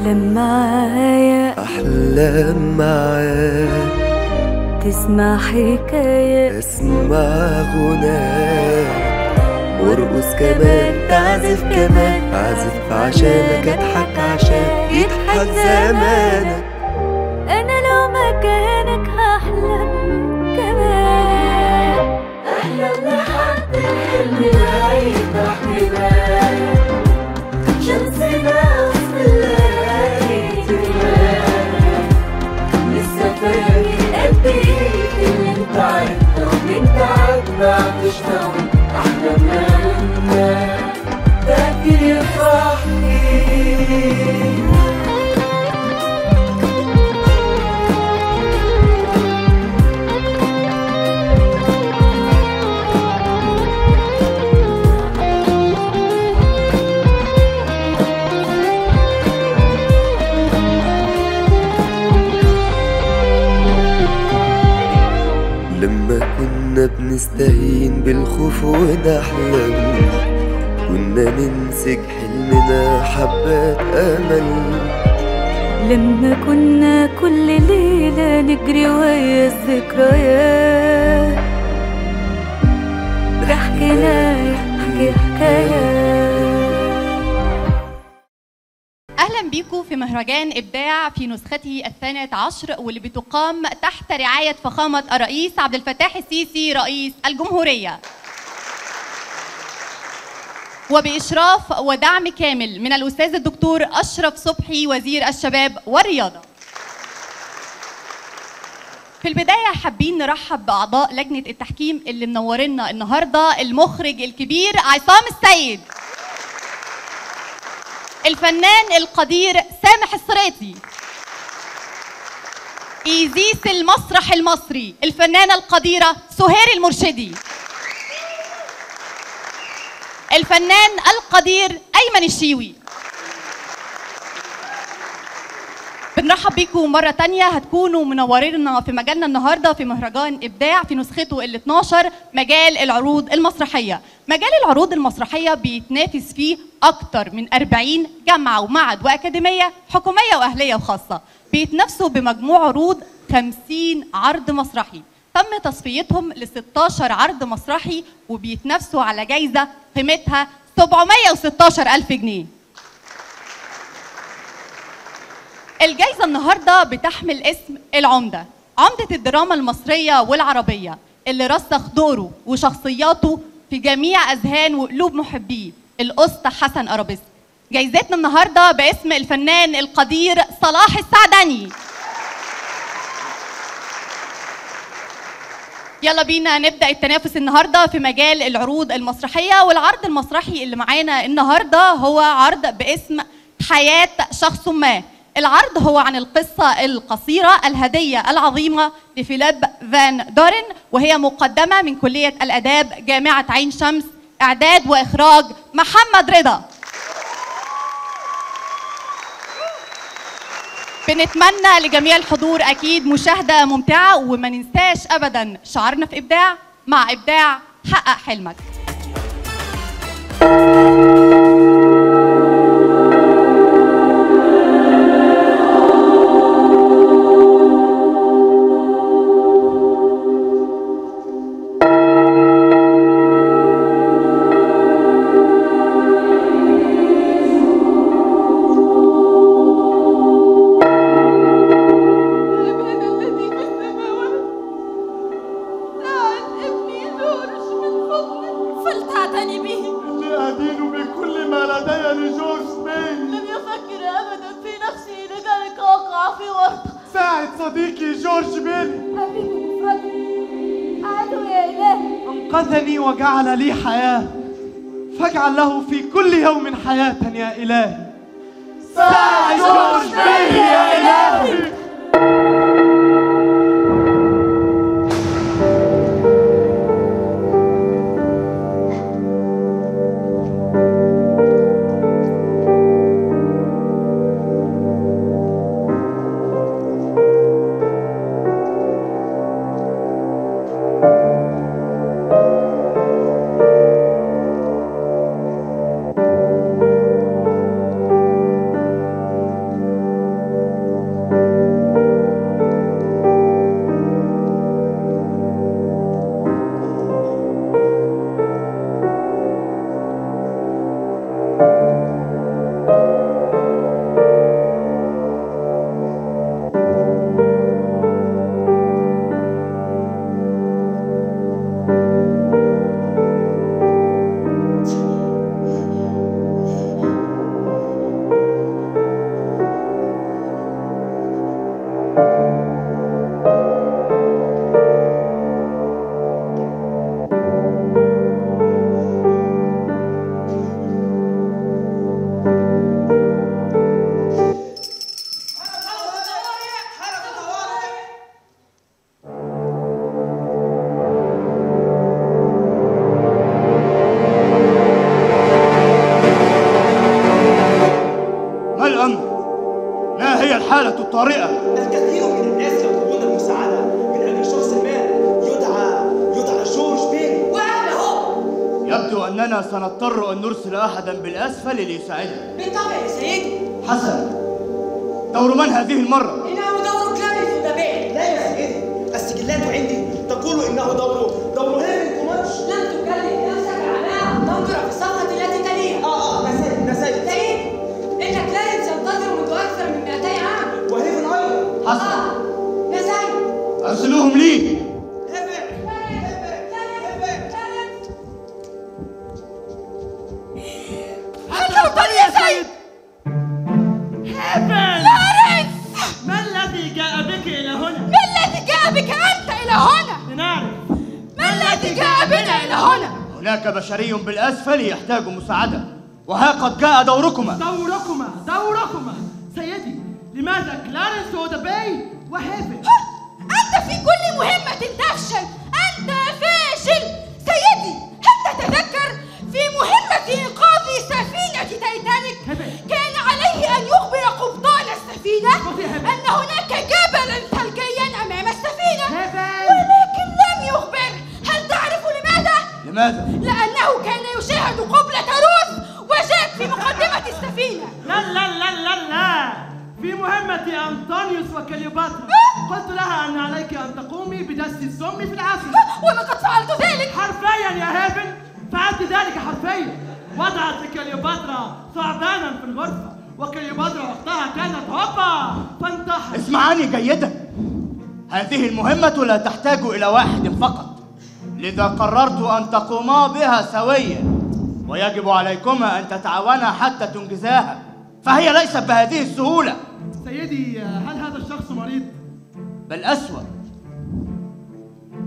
أحلم معايا، أحلم معاك، تسمع حكاية، اسمع غناك، وارقص كمان، تعزف كمان، أعزف عشانك، أضحك عشان يضحك زمانك. أنا لو مكانك هحلم كمان، أحلم لحد الحلم لا يفتح دماغي، شمسنا وسط الليالي دماغي، لسه فاكر قد إيه اللي أنت عرفته، أنت عارفة بتشتغل أحلامنا فاكر يفرحني. لما كنا بنستهين بالخوف ونحلم، كنا نمسك حلمنا حبات أمل، لما كنا كل ليلة نجري ويا الذكريات، ضحكنا يحكي حكايات. أهلا بيكم في مهرجان إبداع في نسخته 12 واللي بتقام تحت رعاية فخامة الرئيس عبد الفتاح السيسي رئيس الجمهورية، وبإشراف ودعم كامل من الأستاذ الدكتور أشرف صبحي وزير الشباب والرياضة. في البداية حابين نرحب بأعضاء لجنة التحكيم اللي منورنا النهاردة، المخرج الكبير عصام السيد، الفنان القدير سامح الصريطي، إيزيس المسرح المصري الفنانة القديرة سهير المرشدي، الفنان القدير أيمن الشيوي. بنرحب بيكم مرة تانية، هتكونوا منورينا في مجالنا النهاردة في مهرجان إبداع في نسخته ال 12 مجال العروض المسرحية. مجال العروض المسرحية بيتنافس فيه أكتر من 40 جامعة ومعهد وأكاديمية حكومية وأهلية وخاصة، بيتنافسوا بمجموع عروض 50 عرض مسرحي، تم تصفيتهم ل 16 عرض مسرحي وبيتنافسوا على جايزة قيمتها 716,000 جنيه. الجايزة النهاردة بتحمل اسم العمدة، عمدة الدراما المصرية والعربية اللي رسخ دوره وشخصياته في جميع أذهان وقلوب محبيه الأسطى حسن قرابيسي. جايزتنا النهاردة باسم الفنان القدير صلاح السعداني. يلا بينا نبدأ التنافس النهاردة في مجال العروض المسرحية، والعرض المسرحي اللي معانا النهاردة هو عرض باسم حياة شخص ما. العرض هو عن القصة القصيرة الهدية العظيمة لفيليب فان دورن، وهي مقدمة من كلية الآداب جامعة عين شمس، إعداد وإخراج محمد رضا. بنتمنى لجميع الحضور أكيد مشاهدة ممتعة، وما ننساش أبداً شعارنا في إبداع، مع إبداع حقق حلمك. وجعل لي حياة، فاجعل له في كل يوم حياة يا إلهي. ساعد جورج بيه يا إلهي. أننا سنضطر أن نرسل أحداً بالأسفل ليساعدنا. بالطبع يا سيدي. حسن، دور من هذه المرة؟ إنه دور كلاري في الدباع. لا يا سيدي، السجلات عندي تقول إنه دوره هاني القماش. لم تكلم نفسك عنها، تنظر في الصفحة التي تليها. نسيت. سيدي، إن كلاري سينتظر منذ أكثر من 200 عام. وهيفن أيضاً. حسن. نسيت. أرسلوهم لي. هناك بشري بالأسفل يحتاج مساعدة، وها قد جاء دوركما. دوركما سيدي. لماذا كلارنس ودبي وهيفن؟ أنت في كل مهمة تفشل، أنت فاشل سيدي. هل تتذكر في مهمة إنقاذ سفينة تايتانيك كان عليه أن يخبر قبطان السفينة أن هناك جبلا ثلجيا أمام السفينة، ولكن لم يخبر. هل تعرف لماذا؟ لماذا؟ لأنه كان يشاهد قبلة روس وجاءت في مقدمة السفينة. لا لا لا لا لا، في مهمة أنطونيوس وكليوباترا قلت لها أن عليك أن تقومي بدس السم في العسل، ولقد فعلت ذلك حرفيا يا هابل. فعلت ذلك حرفيا. وضعت كليوباترا ثعبانا في الغرفة، وكليوباترا وقتها كانت هوبا فانتحرت. اسمعاني جيدا، هذه المهمة لا تحتاج إلى واحد فقط، لذا قررت أن تقوما بها سويا، ويجب عليكما أن تتعاونا حتى تنجزاها، فهي ليست بهذه السهولة. سيدي، هل هذا الشخص مريض؟ بل أسوأ،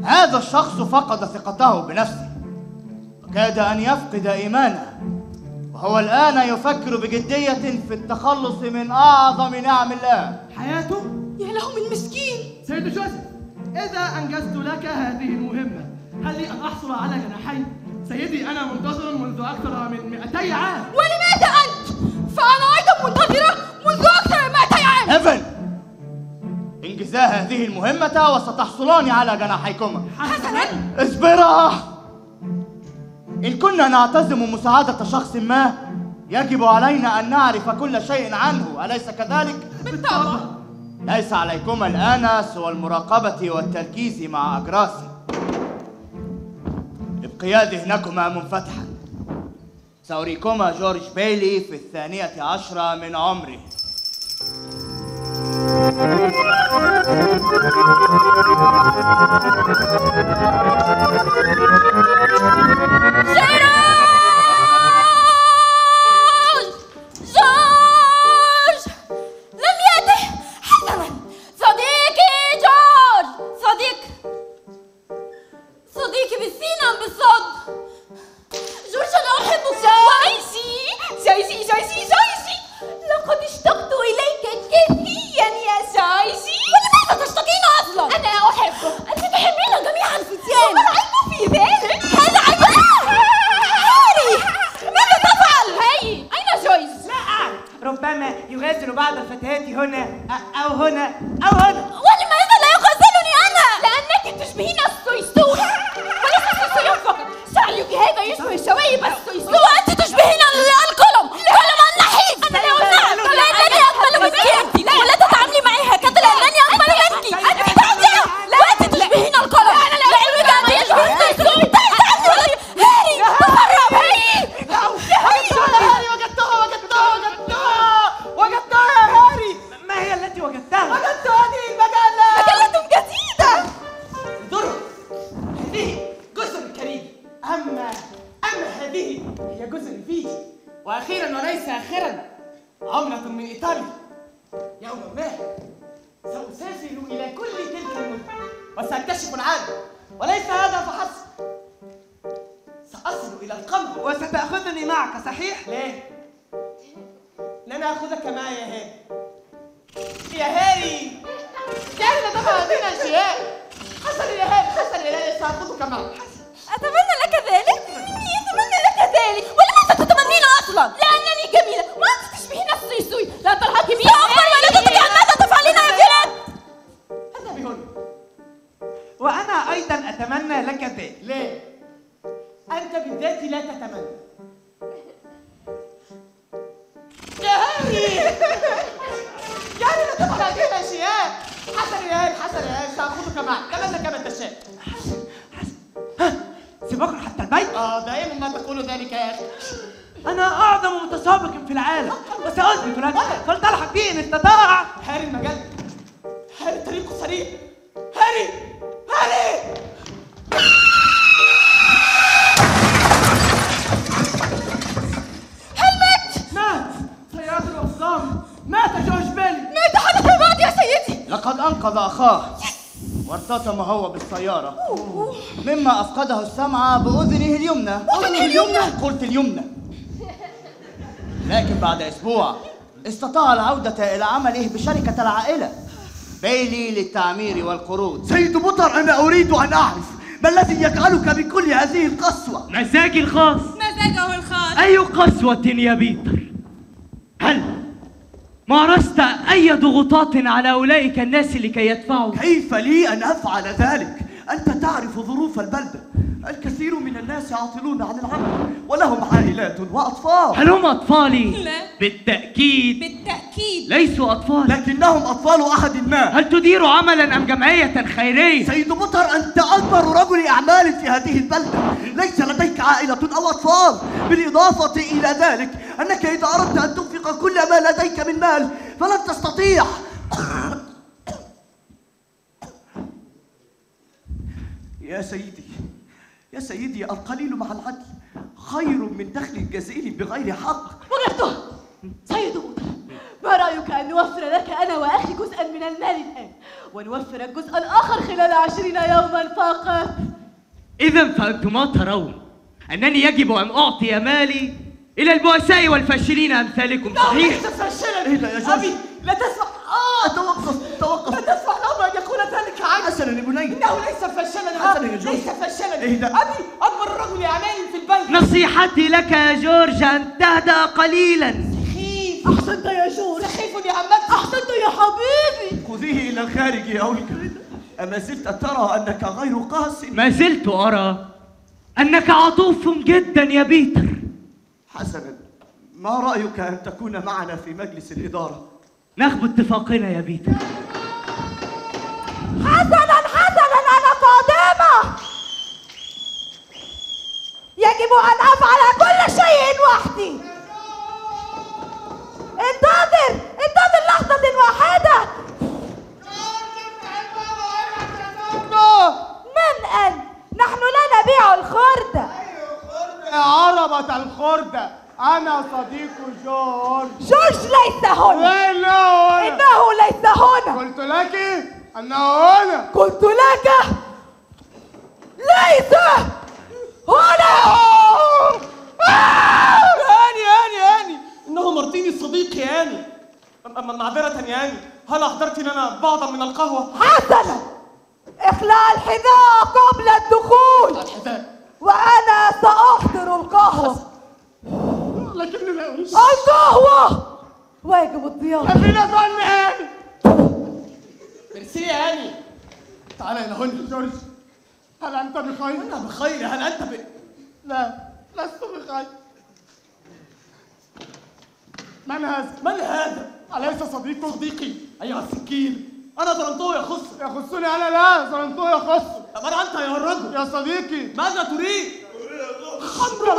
هذا الشخص فقد ثقته بنفسه، وكاد أن يفقد إيمانه، وهو الآن يفكر بجدية في التخلص من أعظم نعم الله، حياته. يا له من مسكين. سيد جوزيف، إذا أنجزت لك هذه المهمة، هل لي أن أحصل على جناحين؟ سيدي، أنا منتظر منذ أكثر من 200 عام. ولماذا أنت؟ فأنا أيضا منتظرة منذ أكثر من 200 عام. هيفن، انجزا هذه المهمة وستحصلان على جناحيكما. حسنا. اصبرا، إن كنا نعتزم مساعدة شخص ما، يجب علينا أن نعرف كل شيء عنه، أليس كذلك؟ بالطبع. ليس عليكما الآن سوى المراقبة والتركيز مع أجراسي. ابقيا ذهنكما منفتحا، سأريكما جورج بيلي في 12 من عمره. أنت بالذات لا تتمنى. يا هاني يعني لا تبقى هتبقى أشياء. حسن يا هاني، حسن يا هاني، سأخذه كمان كما تشاء. حسن حسن، ها سيبكم حتى البيت؟ دائما ما تقول ذلك يا أخي. أنا أعظم متسابق في العالم، بس أثبت لك فلتلحق بي إن استطاع. هاري المجال، هاري طريقه سريع، هاري هاري. هل مات؟ سيارة الأقسام، مات جورج بيلي. مات حدث البعض يا سيدي. لقد أنقذ أخاه وارتطم هو بالسيارة، مما أفقده السمع بأذنه اليمنى. أذنه اليمنى؟ قلت اليمنى. لكن بعد أسبوع استطاع العودة إلى عمله بشركة العائلة بيلي للتعمير والقروض. سيد بطر، أنا أريد أن أعرف ما الذي يجعلك بكل هذه القسوة؟ مزاجي الخاص. مزاجه الخاص. أي قسوة يا بيتر؟ هل مارست أي ضغوطات على أولئك الناس لكي يدفعوا؟ كيف لي أن أفعل ذلك؟ أنت تعرف ظروف البلدة، الكثير من الناس عاطلون عن العمل ولهم عائلات وأطفال. هل هم أطفالي؟ لا بالتأكيد، بالتأكيد ليسوا أطفالي، لكنهم أطفال أحد ما. هل تدير عملا أم جمعية خيرية؟ سيد بطر، أنت أكبر رجل أعمال في هذه البلدة، ليس لديك عائلة أو أطفال. بالإضافة إلى ذلك أنك إذا أردت أن تنفق كل ما لديك من مال فلن تستطيع. يا سيدي، يا سيدي، القليل مع العدل خير من دخل الجزائر بغير حق. وجدته. سيد بطر، ما رأيك أن نوفر لك أنا وأخي جزءا من المال الآن، ونوفر الجزء الآخر خلال 20 يوما فقط؟ إذا فأنتما ترون أنني يجب أن أعطي مالي إلى البؤساء والفاشلين أمثالكم، صحيح؟ لا، لست فاشلا يا أبي، لا تسمع. توقف توقف، لا تسمع لهم أن يكون ذلك عنك. حسنا يا بني، إنه ليس فاشلا. حسنا يا جورج، ليس فاشلا. أبي أكبر رجل أعمال في البنك. نصيحتي لك يا جورج أن تهدأ قليلا. سخيف. أحسنت يا جورج، سخيف يا عمتي. أحسنت يا حبيبي. خذيه إلى الخارج يا أولي. أما زلت ترى أنك غير قاسي؟ ما زلت أرى أنك عطوف جدا يا بيتر. حسنا، ما رأيك أن تكون معنا في مجلس الإدارة؟ نخب اتفاقنا يا بيتر. حسنا حسنا، أنا صادمة. يجب أن أفعل كل شيء وحدي. انتظر انتظر لحظة واحدة. من أنت؟ نحن لا نبيع الخردة. يا عربة الخردة، أنا صديق جورج. جورج ليس هنا. إنه ليس هنا. قلت لك أنه هنا. قلت لك ليس هنا. هاني هاني هاني، إنه مارتيني صديقي هاني. معذرة يا هاني، هل أحضرت لنا بعضا من القهوة؟ حسنا، إخلاء الحذاء قبل الدخول. وأنا سأحضر القهوة. لكنني لا أريد القهوة، واجب الضيافة. خلينا ظن هاني. ميرسي يا هاني. تعال إلى هنا جورج. هل أنت بخير؟ أنا بخير. هل أنت لا، لست بخير. من هذا؟ من هذا؟ أليس صديقك؟ صديقي؟ أيها السكين، أنا ظلمته يخص. يخصني أنا؟ لا، ظلمته يخص. طب أنا أنت يا الرجل يا صديقي. ماذا تريد؟ خمر.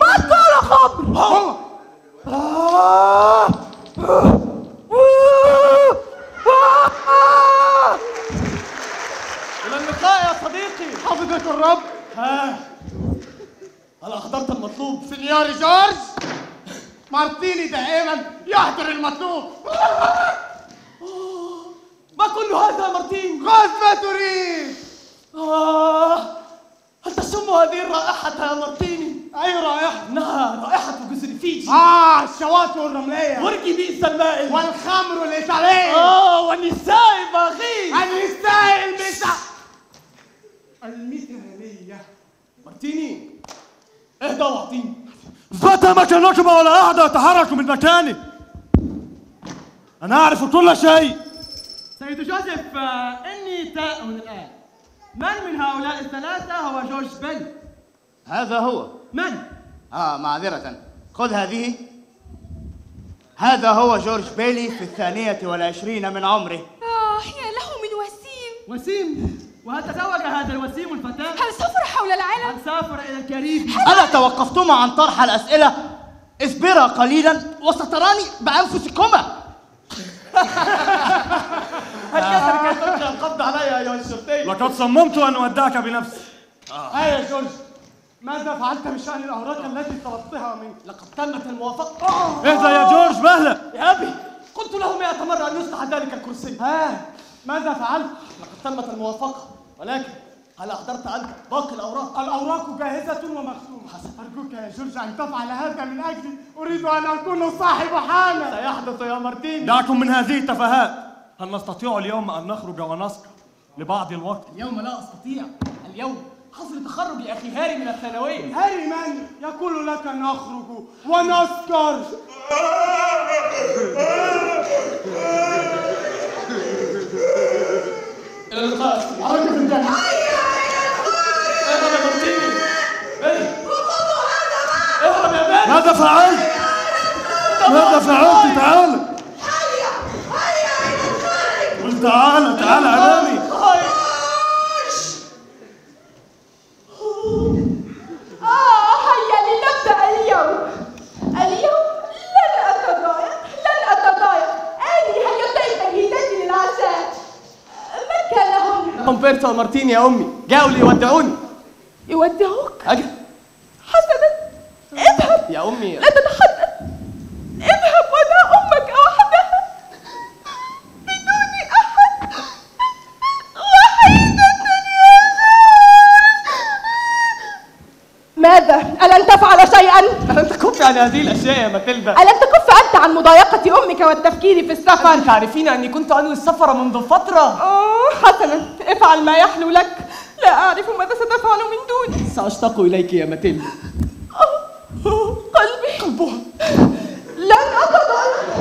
ماذا قال خمر؟ هو إلى اللقاء يا صديقي. حفظك الرب. ها، هل أحضرت المطلوب؟ سينيوري جورج، مارتيني دائما يحضر المطلوب. ما كل هذا مارتين؟ غاز ما تريد. هل تشم هذه الرائحة يا مارتيني؟ أي رائحة؟ إنها رائحة جزر فيجي. الشواطئ الرملية برج بيتزا المائل والخمر الإيطالي. والنساء الباغي، النساء المثالية. مارتيني اهدى واعطيني. فتى مكانكما ولا أحد يتحرك من مكانه. أنا أعرف كل شيء. سيد جوزيف، إني تائه الآن. من هؤلاء الثلاثة هو جورج بيل؟ هذا هو من؟ معذرة، خذ هذه. هذا هو جورج بيلي في 22 من عمره. يا له من وسيم. وسيم؟ وهتزوج هذا الوسيم الفتاة؟ هل سافر حول العالم؟ هل سافر إلى الكاريبي؟ ألا توقفتما عن طرح الأسئلة؟ اصبرا قليلا وستراني بأنفسكما. هكذا كانت ترجع القبض علي يا أيها الشرطي. لقد صممت أن أودعك بنفسي. هيا يا جورج، ماذا فعلت بشأن الأوراق التي طلبتها منك؟ لقد تمت الموافقة. اهدى يا جورج مهلا. يا أبي، قلت له 100 مرة أن يصلح ذلك الكرسي. ماذا فعلت؟ لقد تمت الموافقة، ولكن هل أحضرت أنت باقي الأوراق؟ الأوراق جاهزة ومختومة. حسن، أرجوك يا جورج أن تفعل هذا من أجلي، أريد أن أكون صاحب حالة. سيحدث يا مارتين. دعكم من هذه التفاهات. هل نستطيع اليوم أن نخرج ونسكر لبعض الوقت؟ اليوم لا أستطيع، اليوم حصل تخرج يا أخي هاري من الثانوية. هاري من؟ يقول لك نخرج ونسكر. الغاز حركة الدم. هيا يا إخواني، اهرب يا مرتيني، وخذوا هذا معكم. اهرب يا مالك. ماذا فعلت؟ ماذا فعلت؟ تعال. هيا هيا يا إخواني، قل تعال تعال أمامي. هيا لنبدأ اليوم. اليوم لن أتضايق، لن أتضايق. آني هل ينتهي تجهيزاتي للعشاء؟ من كان هنا؟ أمبرتو ومارتين يا أمي، جاؤوا ليودعوني. يودعوك؟ أجل. حسناً، اذهب. يا أمي لا تتحدث، اذهب ولا أمك وحدها، بدون أحد، وحيدة يا زوج. ماذا؟ ألن تفعل شيئاً؟ ألن تكف عن هذه الأشياء يا ماتيلدا؟ ألن تكف أنت عن مضايقة أمك والتفكير في السفر؟ تعرفين أني كنت أنوي السفر منذ فترة. حسناً، افعل ما يحلو لك، لا أعرف ماذا ستفعل من دوني. سأشتاق إليك يا ماتيلدا. قلبي، قلبها. لن أتضايق،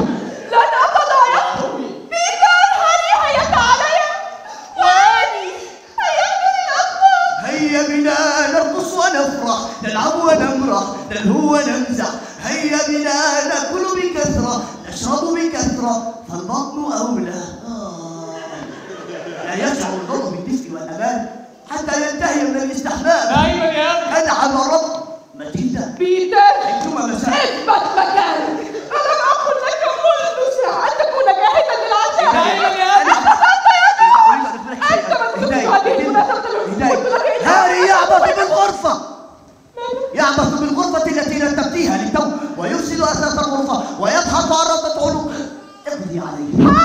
لن أتضايق. بيتر، هل هيا علي؟ وأني هيا بنا نفرح. هيا بنا نرقص ونفرح، نلعب ونمرح، نلهو ونمزح. هيا بنا نأكل بكثرة، نشرب بكثرة، فالبطن أولى. لا يسع الضرب بالدفء والأمان حتى ينتهي من الاستحمام. أيوة يا أخي، أدعم الرب. ماتيلدا، بيتر، أنتما مساء، اثبت مكانك. ألم أقل لك منذ ساعة أن تكون جاهزا للعشاء؟ أيوة يا أخي، أنت من تخرج هذه المناسبة الحكومية. هاري يعبث بالغرفة، يعبث بالغرفة التي نتبتيها للتو، ويفسد أساس الغرفة، ويضحك عرضة عنق. اقضي عليه.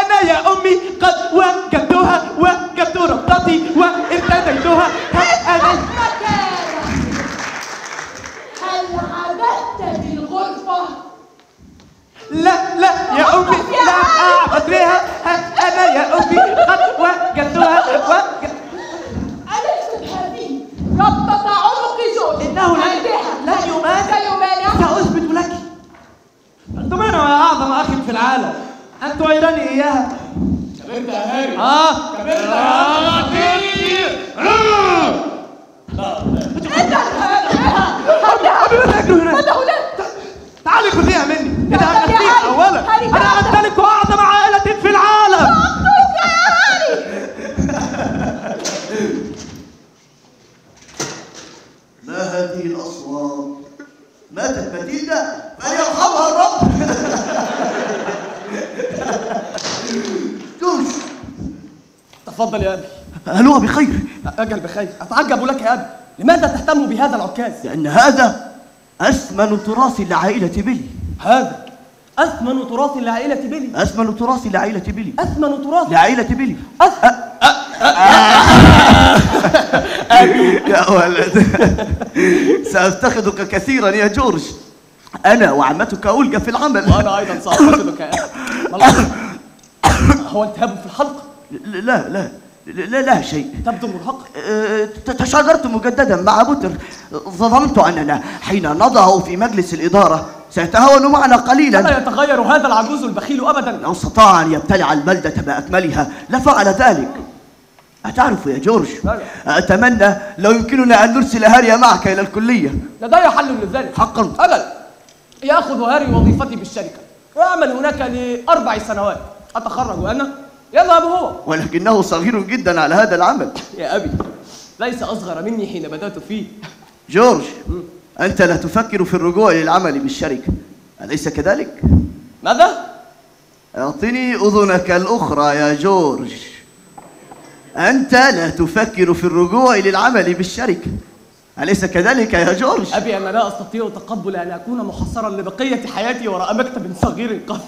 أنا يا أمي قد وجدتها، وجدت ربطتي وارتديتها. أنا هل عبثت بالغرفة؟ لا لا يا أمي، لا أعبث بها. أنا يا أمي قد وجدتها، ربطة عنق جورج. إنه لا يمانع، لا يمانع. سأثبت لك. تمانع يا أعظم أخ في العالم، أنت ويراني إياها. كبرت يا هاري. كبرت يا هاري. اذهب هاري، ماذا هناك؟ تعالي خذيها مني، إذا أخذتيها أولا. أنا أمتلك أعظم عائلة في العالم. سأقتلك يا هاري. ما هذه الأصوات؟ ماتت ماتيلدا؟ فليرحمها الرب. جورج، تفضل يا أبي. هلوها بخير. أجل بخير. أتعجب لك يا أبي، لماذا تهتم بهذا العكاز؟ لأن هذا أثمن تراث لعائلة بيلي. هذا أثمن تراث لعائلة بيلي. أثمن تراث لعائلة بيلي. أثمن تراث لعائلة بيلي. يا ولد، سأفتقدك كثيرا يا جورج. أنا وعمتك أولجا في العمل. وأنا أيضا سأفتقدك يا أخي. هو التهاب في الحلق؟ لا لا لا لا شيء. تبدو مرهقة. تشاجرت مجددا مع بوتر، ظننت أننا حين نضعه في مجلس الإدارة سيتهاون معنا قليلا. لا يتغير هذا العجوز البخيل أبدا. لو استطاع أن يبتلع البلدة بأكملها لفعل ذلك. هتعرفوا يا جورج. أتمنى لو يمكننا أن نرسل هاري معك إلى الكلية. لدي حل لذلك. حقا؟ أجل، يأخذ هاري وظيفتي بالشركة وأعمل هناك ل4 سنوات، أتخرج وأنا يذهب هو. ولكنه صغير جدا على هذا العمل. يا أبي، ليس أصغر مني حين بدأت فيه. جورج، أنت لا تفكر في الرجوع للعمل بالشركة، أليس كذلك؟ ماذا؟ أعطني أذنك الأخرى يا جورج. أنت لا تفكر في الرجوع للعمل بالشركة، أليس كذلك يا جورج؟ أبي، أنا لا أستطيع تقبل أن أكون محصرا لبقية حياتي وراء مكتب صغير قط.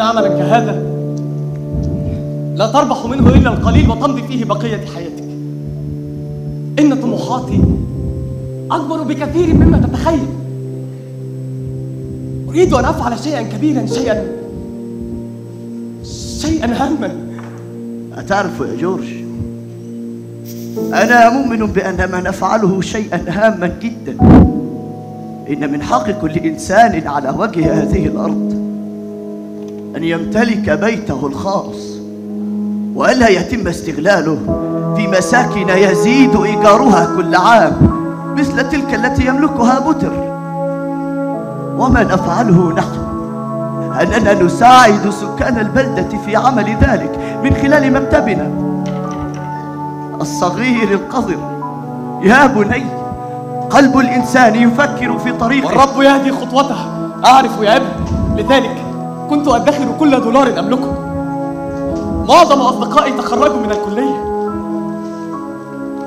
عملا كهذا لا تربح منه إلا القليل وتمضي فيه بقية حياتك. إن طموحاتي أكبر بكثير مما تتخيل. أريد أن أفعل شيئا كبيرا، شيئا هاما. أتعرف يا جورج، أنا مؤمن بأن ما نفعله شيئا هاما جدا. إن من حق كل إنسان على وجه هذه الأرض أن يمتلك بيته الخاص، وألا يتم استغلاله في مساكن يزيد إيجارها كل عام مثل تلك التي يملكها بوتر. وما نفعله نحن أننا نساعد سكان البلدة في عمل ذلك من خلال مكتبنا الصغير القذر. يا بني، قلب الإنسان يفكر في طريقه والرب يهدي خطوته. أعرف يا ابني، لذلك كنت أدخر كل دولار أملكه. معظم أصدقائي تخرجوا من الكلية،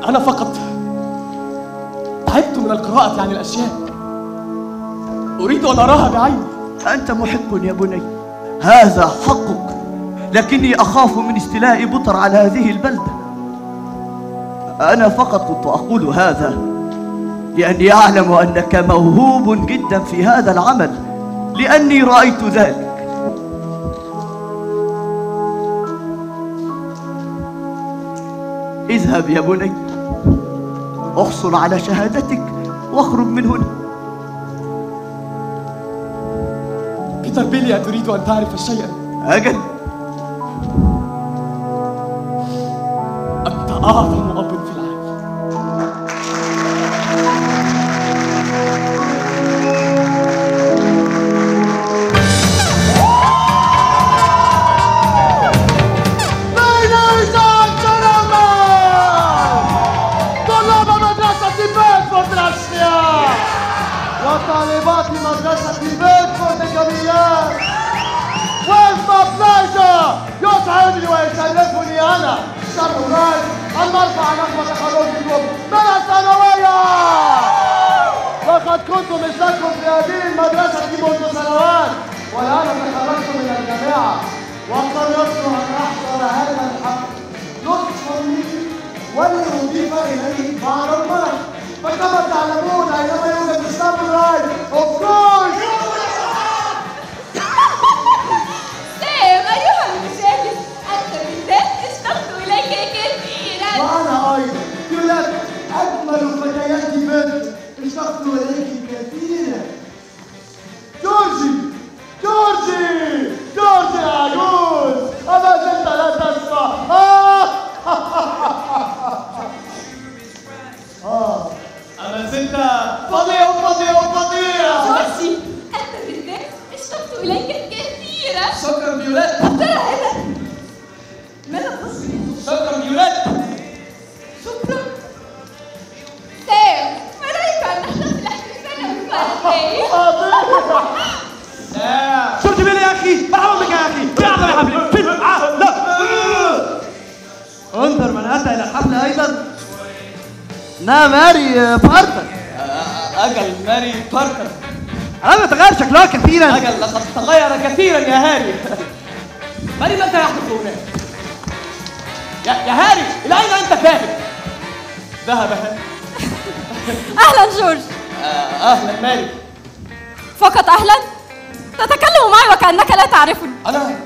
أنا فقط تعبت من القراءة عن الأشياء، أريد أن أراها بعيني. أنت محق يا بني، هذا حقك، لكني أخاف من استيلاء بطر على هذه البلدة. أنا فقط كنت أقول هذا لأني أعلم أنك موهوب جدا في هذا العمل، لأني رأيت ذلك. اذهب يا بني، احصل على شهادتك واخرج من هنا. بيتر بيلي، أتريد أن تعرف شيئا؟ أجل. أنت أعظم أب في العالم. طالبات مدرسة بيدفورد الجميلات. Where's my pleasure؟ يسعدني ويشرفني أنا شرف الغالي أن أرفع نخبة تخرجكم من الثانوية. لقد كنت مثلكم في هذه المدرسة منذ سنوات، والآن تخرجت من الجامعة وقررت أن أحضر هذا الحفل. لطف لي ولأضيف إليه بعض المرح. فكما تعلمون، عندما يوجد الساموراي اوف كورس سام. ايها المشاهد، التلميذات اشتقت اليك كثيرا. وانا ايضا يولد اجمل فتيات بنت، اشتقت اليك كثيرا. جورجي عجوز، اما زلت لا تسمع. أنا زلت فظيع. جورجي، أنت بالذات اشتقت إليك كثيرا. شكرا فيولات. ترى هذا ماذا تصنع؟ شكرا فيولات. شكرا سام، ما رأيك أن نحتفل احتفالا بمرتين؟ سام، جورجي بيلي يا أخي، مرحبا بك يا أخي. في أعظم يا حبيبي، في انظر من أتى إلى الحفل أيضا. ماري بارتر. أجل، ماري بارتر أنا تغير شكلها كثيرا. أجل، لقد تغير كثيرا يا هاري. ماري، ماذا يحدث هناك؟ يا هاني، إلى أين أنت ذاهب؟ ذهب هاني. أهلا جورج. أهلا مالك. فقط أهلا؟ تتكلم معي وكأنك لا تعرفني. أنا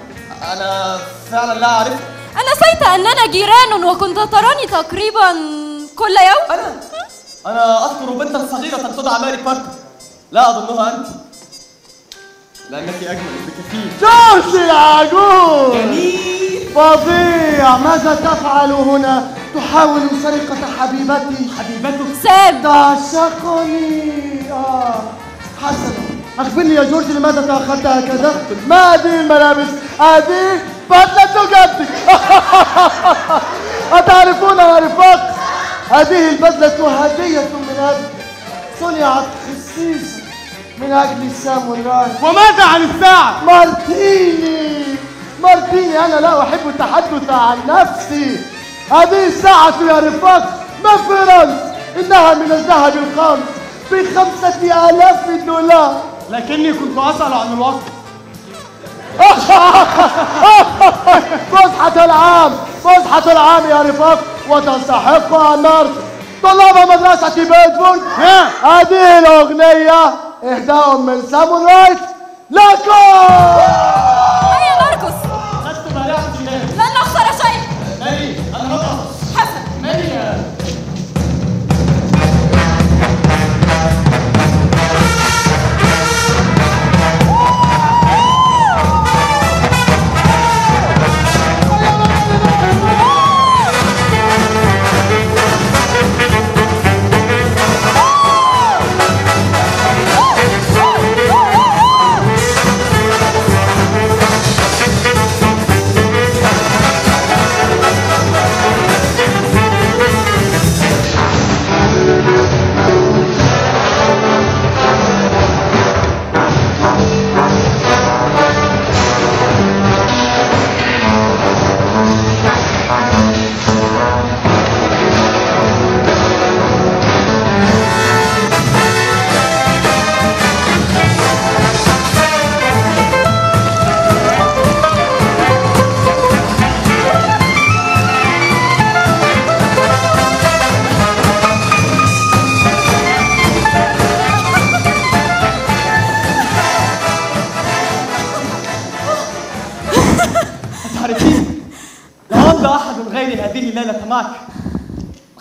فعلا لا أعرفك. نسيت أننا جيران وكنت تراني تقريبا كل يوم. أنا أذكر بنتا صغيرة تدعى ماري باركر. لا أظنها أنت. لأنك أجمل بكثير. جورج العجوز. جميل. فظيع، ماذا تفعل هنا؟ تحاول سرقة حبيبتي. حبيبتك؟ سام. تعشقني. حسنا. أخبرني يا جورج لماذا تأخرت هكذا؟ ما هذه الملابس؟ هذه بدلة جدك. أتعرفون يا رفاق؟ هذه البدلة هدية من أبي، صنعت خصيصا من أجل الساموراي. وماذا عن الساعة؟ مارتيني، مارتيني، أنا لا أحب التحدث عن نفسي. هذه الساعة يا رفاق من فرنسا، إنها من الذهب الخالص ب$5000. لكني كنت أسأل عن الوقت. فسحة العام، فسحة العام يا رفاق، وتستحقها النار. طلاب مدرسة بيدفورد، هذه الأغنية إهداء من سامورايت لكم. هيا نرقص. لست بلاحظ الناس. لن نخسر شيء. مالي، أنا هرقص. حسن. مالي.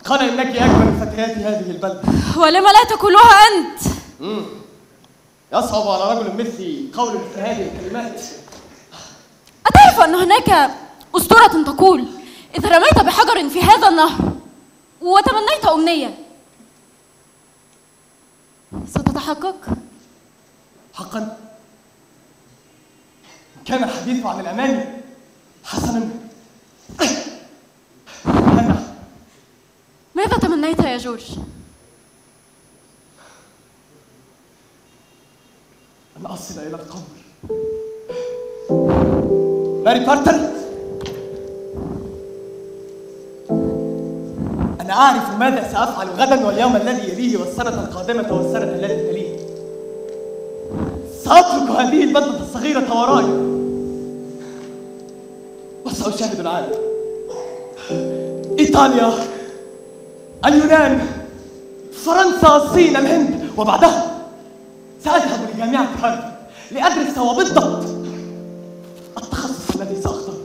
قال إنك أكبر فتيات هذه البلدة. ولما لا تقولها أنت؟ يصعب على رجل مثلي قول مثل هذه الكلمات. أتعرف أن هناك أسطورة تقول إذا رميت بحجر في هذا النهر وتمنيت أمنية ستتحقق؟ حقا كان الحديث عن الأماني حسنا. ماذا تمنيت يا جورج؟ أن أصل إلى القمر. ماري بارتر، أنا أعرف ماذا سأفعل غدا واليوم الذي يليه والسنة القادمة والسنة التي تليه. سأترك هذه البلدة الصغيرة وراي وسأشاهد العالم. إيطاليا، اليونان، فرنسا، الصين، الهند، وبعدها سأذهب لجامعة هارفارد لأدرس وبالضبط التخصص الذي سأختاره.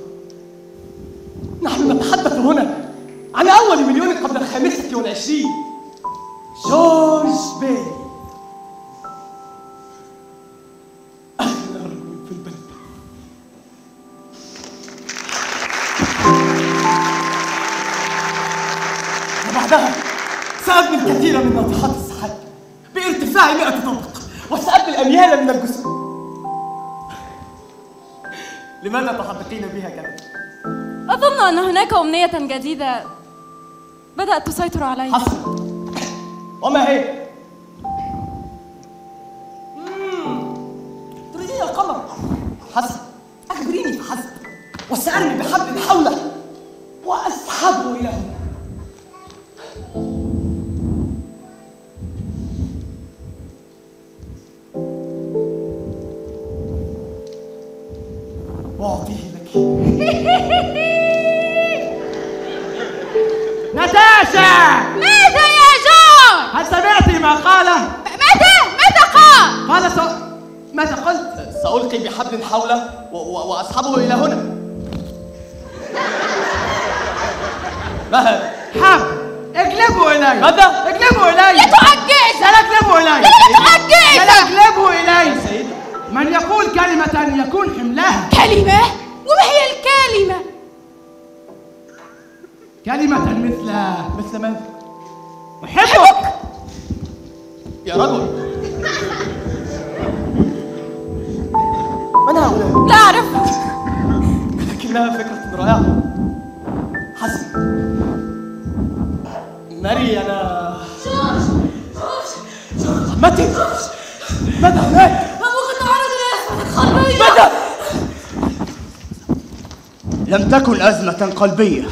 نحن نتحدث هنا عن أول مليون قبل 25. جورج بيلي، أغنى رجل في البلد. سأبني الكثير من ناطحات السحاب بارتفاع 100 طابق، وسأبني الأميال من الجسور. لماذا تحدقين بها كذا؟ أظن أن هناك أمنية جديدة بدأت تسيطر علي. حسنا، وما هي؟ تريدين القمر؟ حسنا، أخبريني فحسب، وسأرمي بحبل حوله وأسحبه إلى هنا. وأعطيه لك. ماذا؟ ماذا يا جون؟ هل سمعتِ ما قاله؟ ماذا قال؟ قال ماذا قلت؟ سألقي بحبل حوله وأصحبه إلى هنا. ماذا؟ حبل اقلبوا إلي. ماذا؟ اقلبوا إلي. لا تعجزه. لا تقلبوا إلي. لا تعجزه. لا اقلبوا إلي. يا سيدي، من يقول كلمة يكون حملها. كلمة؟ وما هي الكلمة؟ كلمة مثل ماذا؟ أحبك يا رجل. من هؤلاء؟ لا أعرف، لكنها فكرة رائعة. حسن ماري، أنا جورج. متى؟ ماذا هناك؟ ممكن تعرض لأزمة قلبية. ماذا؟ لم تكن أزمة قلبية،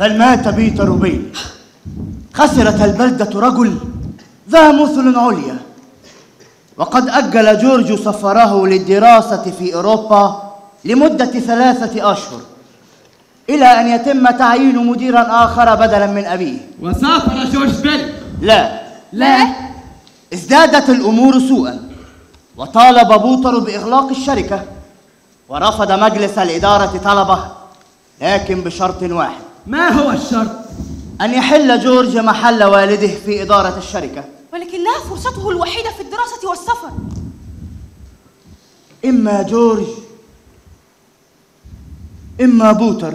بل مات بيتر روبين. خسرت البلدة رجل ذا مثل عليا، وقد أجل جورج سفره للدراسة في أوروبا لمدة 3 أشهر، إلى أن يتم تعيين مديراً آخر بدلاً من أبيه. وسافر جورج بيل. لا، ازدادت الأمور سوءاً، وطالب بوتر بإغلاق الشركة، ورفض مجلس الإدارة طلبه، لكن بشرط واحد. ما هو الشرط؟ أن يحل جورج محل والده في إدارة الشركة، ولكنها فرصته الوحيدة في الدراسة والسفر. إما جورج، إما بوتر.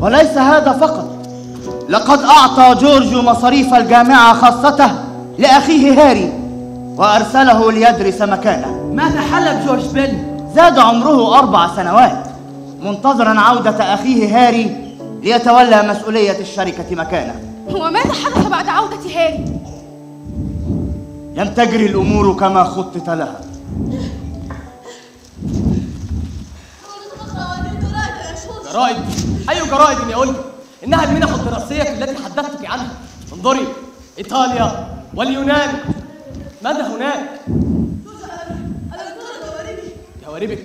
وليس هذا فقط، لقد أعطى جورج مصاريف الجامعة خاصته لأخيه هاري، وأرسله ليدرس مكانه. ماذا حل بجورج بيل؟ زاد عمره 4 سنوات، منتظرا عودة أخيه هاري ليتولى مسؤولية الشركة مكانه. وماذا حدث بعد عودة هاري؟ لم تجري الأمور كما خطط لها. جرائد؟ أي جرائد يا قلت؟ إنها المنح الدراسية التي حدثتك عنها. انظري، إيطاليا واليونان، ماذا هناك؟ جواربك.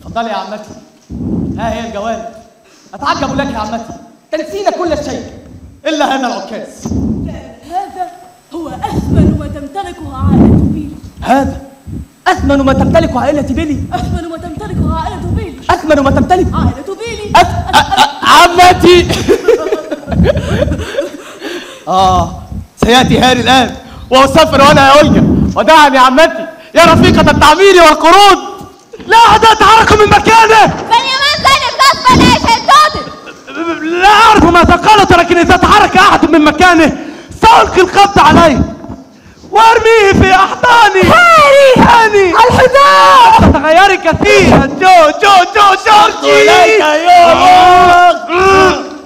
تفضلي يا عمتي، ها هي الجوارب. أتعجب لك يا عمتي، تنسين كل شيء إلا هذا العكاز. هذا هو أثمن ما تمتلكه عائلة بيلي. هذا أثمن ما تمتلكه عائلة بيلي. أثمن ما تمتلكه عائلة بيلي. أثمن ما تمتلك عائلة بيلي. عمتي. سيأتي هاري الآن وأسافر وأنا يا أولجا. وداعا يا عمتي، يا رفيقة التعمير والقروض، لا أحد يتحرك من مكانه. لا أعرف ماذا قالت، لكن إذا تحرك أحد من مكانه سألقي القبض عليه وارميه في احضاني. هاني الحذاء. تغيري كثيرا. جورجي ليك يا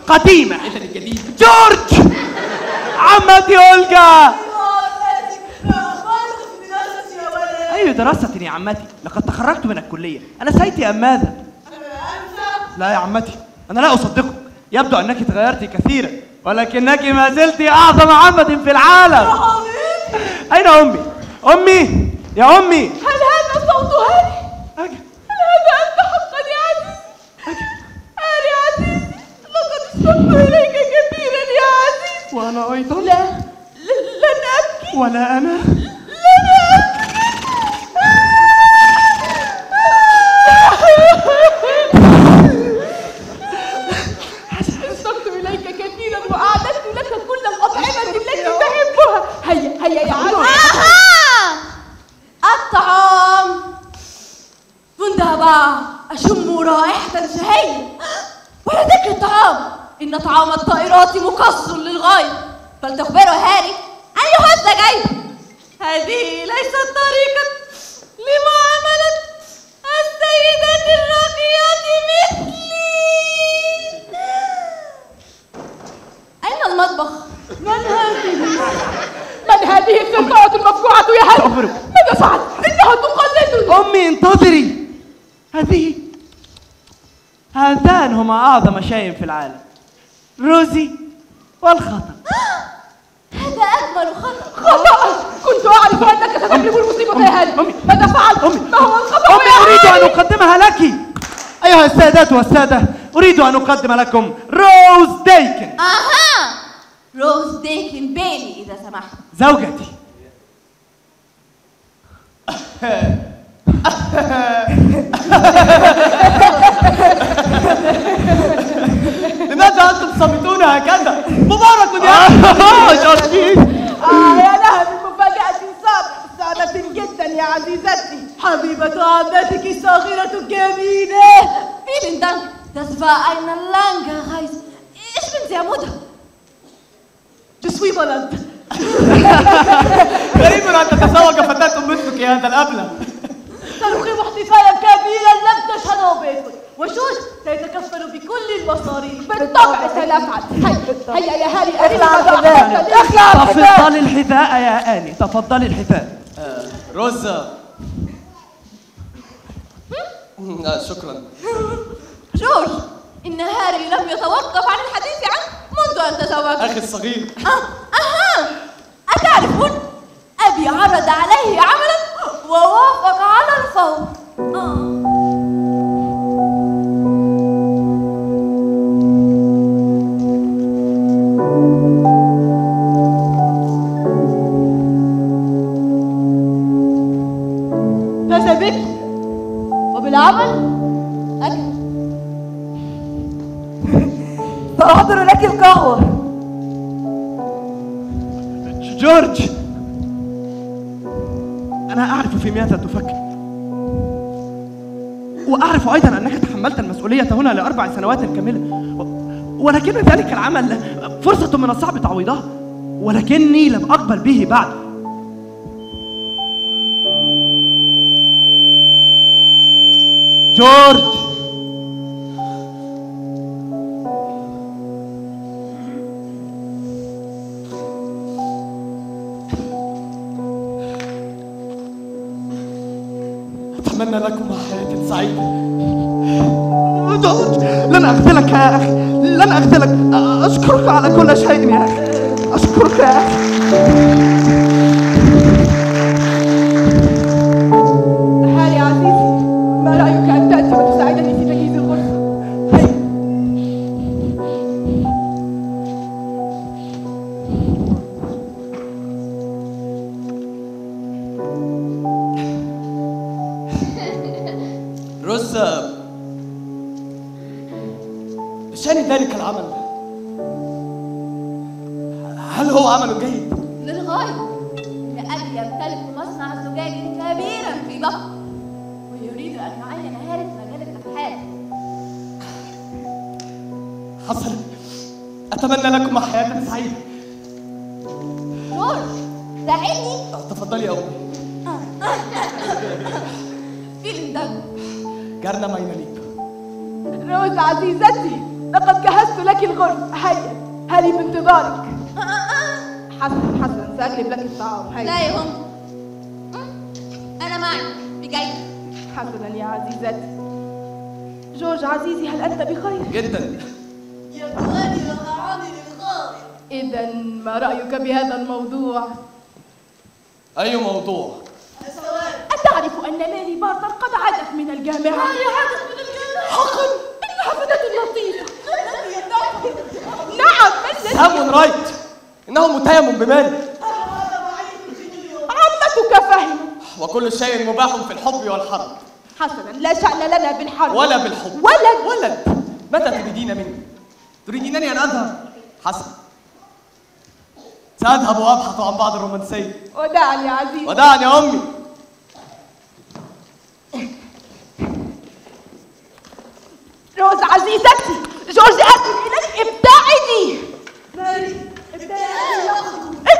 قديمه. انت الجديد جورج. عمتي اولجا. اي دراسه يا عمتي؟ لقد تخرجت من الكليه. انا سيتي ام ماذا؟ لا يا عمتي، انا لا اصدقك. يبدو انك تغيرت كثيرا، ولكنك ما زلت اعظم عمه في العالم. أين أمي؟ أمي؟ يا أمي؟ هل هذا صوت هاني؟ هل هذا أنت حقا يا عزيزي؟ هاني عزيزي، لقد اشتقت إليك كثيرا يا عزيزي. وأنا أيضا. لا، لن أبكي. ولا أنا. لن أبكي. اشتقت إليك كثيرا وأعددت لك كل الأطعمة التي تحبها. هيا يا عزيزي. الطعام. بندهبا أشم رائحة شهية. ولذكر الطعام، إن طعام الطائرات مقصر للغاية، فلتخبره هاري أن يحس جيدا. هذه ليست طريقة لمعاملة السيدات الراقيات مثلي. أين المطبخ؟ من هذه الثقات المفقوعة يا هل؟ ماذا فعل؟ إنها تقلدني. أمي انتظري، هذان هما أعظم شيء في العالم، روزي والخطأ. هذا أكبر خطأ. خطأ! كنت أعرف أنك ستقلب المصيبة يا هاني. ماذا فعلت؟ ما هو الخطأ يا هاني؟ أريد أن أقدمها لك أيها السادات والسادة، أريد أن أقدم لكم روز ديكن. أها، روز ديكن بيلي إذا سمحت. زوجتي. لماذا أنتم صمتون هكذا؟ مبارك يا عزيزتي. يا لها من مفاجأة صعبة جدا يا عزيزتي، حبيبة عمتك صغيرة جميلة. فين دانك؟ Das war eine lange Reise. Ich bin sehr müde. Das Schwimmbad. غريب أن تتزوج فتاة مثلك يا هذا الأبلة. سنقيم احتفالا كبيرا لم تشهده بيتك، وجوج سيتكفل بكل المصاريف. بالطبع سنفعل. هيا يا هاني، اخلع الحذاء، اخلع الحذاء. تفضلي الحذاء يا آني، تفضلي الحذاء. روزا. شكرا. جورج، إن هاري لم يتوقف عن الحديث عنك منذ أن تزوجت. أخي الصغير. أها، أتعرفون؟ أبي عرض عليه عملاً ووافق على الفور. فسبك وبالعمل أكل. سأحضر لك القهوة. جورج، أنا أعرف في ماذا تفكر، وأعرف أيضاً أنك تحملت المسؤولية هنا ل4 سنوات كاملة، ولكن ذلك العمل فرصة من الصعب تعويضها، ولكني لم أقبل به بعد. جورج، أتمنى لكم حياة سعيدة. جورج، لن أغفلك يا أخي، لن أغفلك. أشكرك على كل شيء يا أخي، أشكرك يا أخي. تعال يا عزيزي، ما رأيك أن تأتي وتساعدني في تجهيز الغرفة؟ هيا. ذلك العمل هل هو عمل جيد؟ للغاية. لأبي يمتلك مصنع زجاجي كبيرا في بحر، ويريد أن يعين هارب مجال الأبحاث. حصل. أتمنى لكم حياة سعيدة. جورج، ساعدني. تفضلي يا أمي. فيلم ده. جرنا مايناليك. روز عزيزتي، لقد جهزت لك الغرفة، هيا، هذه بانتظارك. حسن، سأقلب لك الطعام، هيا. لا يهم، أنا معك، بجد. حسنا يا عزيزتي. جورج عزيزي، هل أنت بخير؟ جدا. يا غالي وقعاني للغاية. إذا ما رأيك بهذا الموضوع؟ أي موضوع؟ السؤال. أتعرف أن ليلي بارتر قد عادت من الجامعة؟ هي عادت من الجامعة؟ حقا؟ حفظة لطيفة. نعم. سام رايت، إنه متهم بمال. عمتك فهم. وكل شيء مباح في الحب والحرب. حسنا، لا شأن لنا بالحرب ولا بالحب. ولد، متى تريدين مني؟ تريدينني أن أذهب؟ حسنا، سأذهب وأبحث عن بعض الرومانسية. وداعا يا عزيزي. وداعا يا أمي. روز عزيزتي، جورج أرسل إليك إبداعي. ابني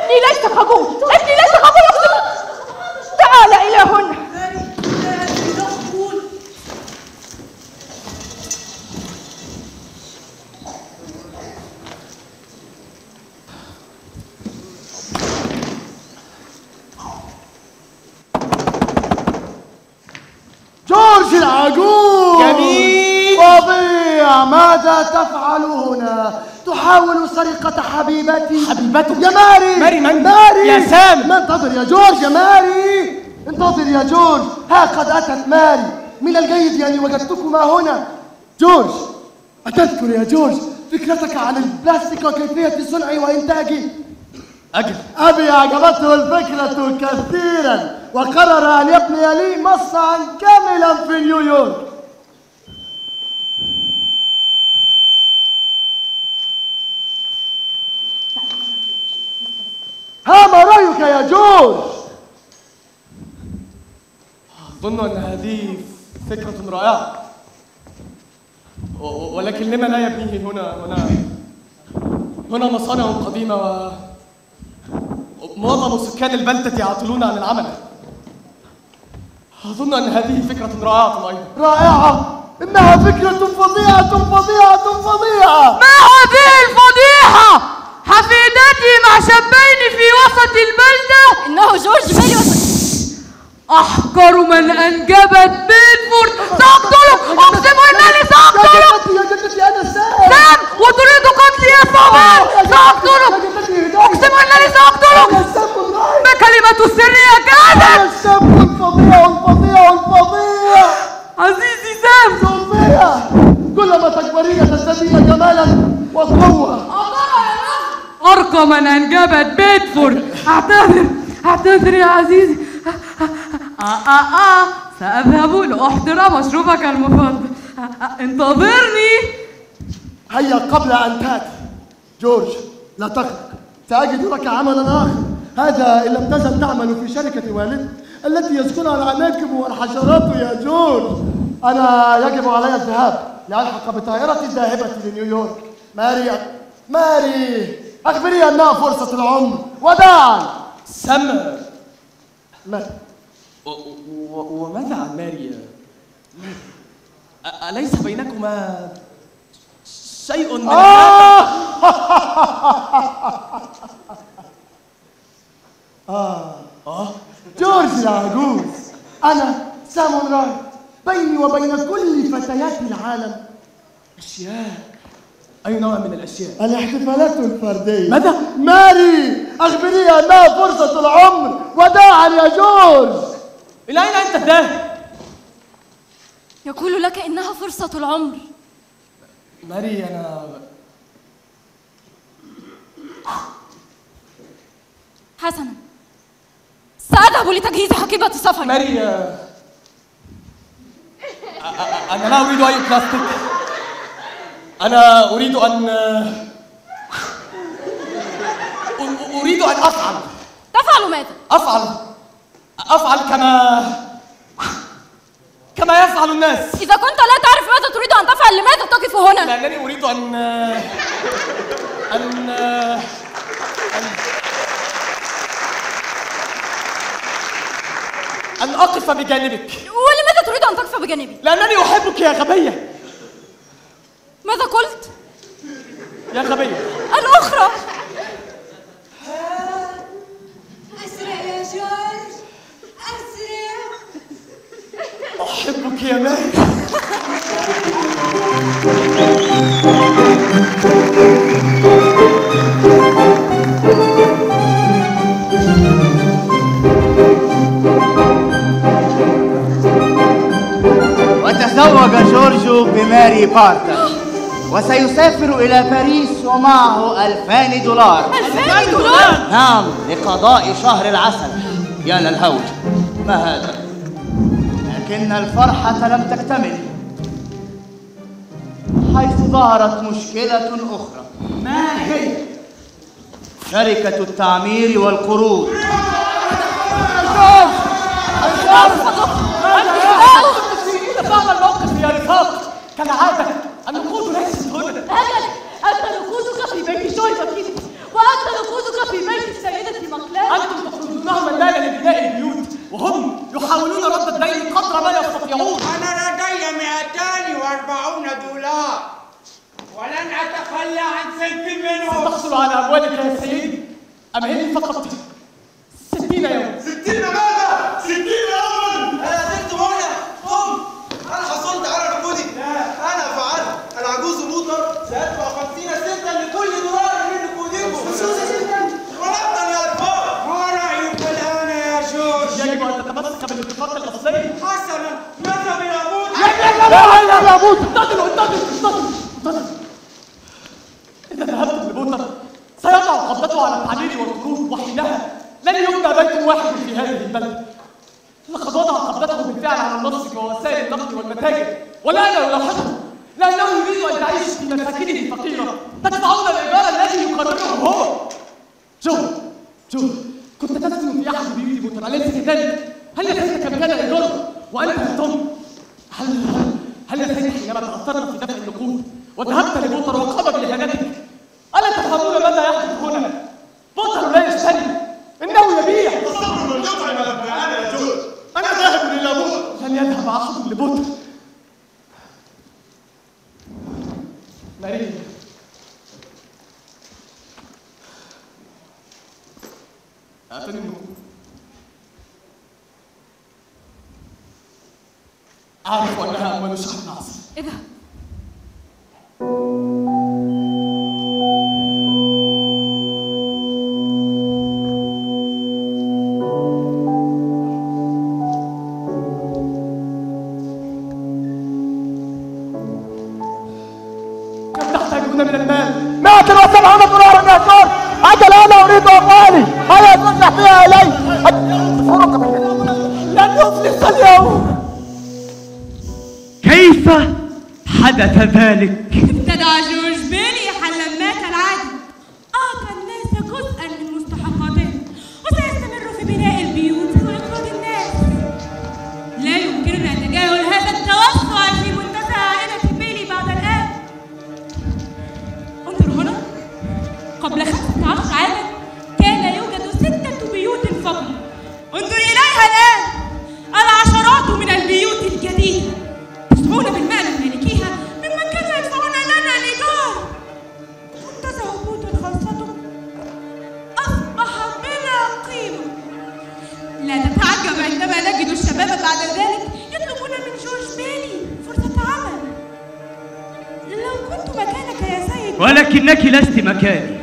ليس خجول، ابني ليس خجول، تعال إلى هنا. ماذا تفعل هنا؟ تحاول سرقة حبيبتي. حبيبته يا ماري. ماري من؟ ماري يا سام. ما انتظر يا جورج. يا ماري انتظر يا جورج، ها قد أتت ماري. من الجيد يعني وجدتكما هنا. جورج، أتذكر يا جورج فكرتك عن البلاستيك وكيفية صنعه وإنتاجه؟ أجل أبي أعجبته الفكرة كثيرا وقرر أن يبني لي مصنعا كاملا في نيويورك. ها ما رأيك يا جورج؟ أظن أن هذه فكرة رائعة، ولكن لما لا يبنيه هنا مصانع قديمة ومعظم سكان البلدة يعطلون عن العمل. أظن أن هذه فكرة رائعة أيضا. رائعة؟ إنها فكرة فظيعة. ما هذه الفضيحة؟ حفيدتي مع شابين في وسط البلدة. إنه جورج مالي أحقر من أنجبت بيلفورد. سأقتله، أقسم بالله سأقتله. يا جدتي أنا سام. سام وتريد قتلي يا صابر. سأقتله، أقسم بالله سأقتله. ما كلمة السر يا كاذب؟ سام فظيع. عزيزي سام. صوفيا كلما تكبرين تزدادين جمالا وقوة. أرقى من أنجبت بيدفورد. أعتذر يا عزيزي. سأذهب لأحضر مشروبك المفضل. انتظرني. هيا قبل أن تأتي. جورج لا تقلق، سأجد لك عملا آخر. هذا إن لم تزل تعمل في شركة والدك التي يسكنها العناكب والحشرات يا جورج. أنا يجب علي الذهاب لألحق بطائرة الذاهبة لنيويورك. ماري أخبري أنها فرصة العمر. وداعا سمر. ماري وماذا عن ماري؟ أليس بينكما شيء من جورج يا عجوز، أنا سامون رايت. بيني وبين كل فتيات العالم أشياء. أي نوع من الأشياء؟ الاحتفالات الفردية. ماذا؟ ماري أخبري أنها فرصة العمر. وداعا يا جورج. إلى أين أنت ذاهب؟ يقول لك إنها فرصة العمر. ماري أنا حسنا سأذهب لتجهيز حقيبة السفر. ماري أنا لا أريد أي بلاستيك. أنا أريد أن أفعل. تفعل ماذا؟ أفعل كما يفعل الناس. إذا كنت لا تعرف ماذا تريد أن تفعل، لماذا تقف هنا؟ لأنني أريد أن أقف بجانبك. ولماذا تريد أن تقف بجانبي؟ لأنني أحبك يا غبية. ماذا قلت؟ يا غبية. الأخرى. أسرع يا جورج، أسرع. أحبك يا ماري. وتزوج جورج بماري بارتر وسيسافر إلى باريس ومعه $2000. $2000؟ نعم، لقضاء شهر العسل. يا للهول، ما هذا؟ لكن الفرحة لم تكتمل، حيث ظهرت مشكلة أخرى. ما هي؟ شركة التعمير والقروض. الموقف يا رفاق كالعادة. النقود ليست هنا. أجل، أنت نقودك في بيت جوي وكيلتي، وأنت نقودك في بيت السيدة ماكلان. أنتم تخرجونهم المال لبناء البيوت، وهم يحاولون رد الدين قدر ما يستطيعون. أنا لدي $240 ولن أتخلى عن سلك منهم. ستحصل على أموالك يا سيدي. أمهلني فقط 60 يوم. 60 ماذا؟ 60 يوم؟ أنا زلت هنا. أنا حصلت على ركودي. أنا فعلت. العجوز موت موت. انتقلوا انتقلوا انتقلوا انتقلوا. إذا ذهبتم لبوتر سيقع قبضته على التعبير والقلوب، وحينها لن يبنى بيت واحد في هذه البلد. لقد وضع قبضته بالفعل على النصب ووسائل النقد والمتاجر، والآن يلاحظه لأنه يريد أن تعيش في مساكنه الفقيرة، تدفعون الإيجار الذي يقرره هو. جو كنت تسكن في أحد بيوت بوتر، أليس كذلك؟ هل يتحدث كم كان إيجاره وأنت تهتم؟ هل يتحدث حينما تأثرت في دفع النقود وذهبت لبوتر وقام بإهانتك؟ ألا تفهمون ماذا يحدث هنا؟ بوتر لا يشتري، إنه يبيع. تصور الجمع ما أنا يا جورج، أنا ذاهب إلى بوتر. لن يذهب أحد لبوتر. نريد أعطني النقود. أعرف أنها أموال شعب ناصر. إذا كيف حدث ذلك؟ ابتدع جورج بيلي حلمات العدل، أعطى الناس جزءا من مستحقاتهم، وسيستمر في بناء البيوت وإخراج الناس. لا يمكننا تجاهل هذا التوسع في منتزه عائلة بيلي بعد الآن. انظر هنا، قبل 15 عاما كان يوجد 6 بيوت فقط، انظر إليها الآن، العشرات من البيوت الجديدة. بالمال المالكيها ممن كانوا يدفعون لنا الإيجار. منتزه بوتر خاصة أصبح بلا قيمة. لا تتعجب عندما نجد الشباب بعد ذلك يطلبون من جورج بيلي فرصة عمل. لو كنت مكانك يا سيد، ولكنك لست مكاني.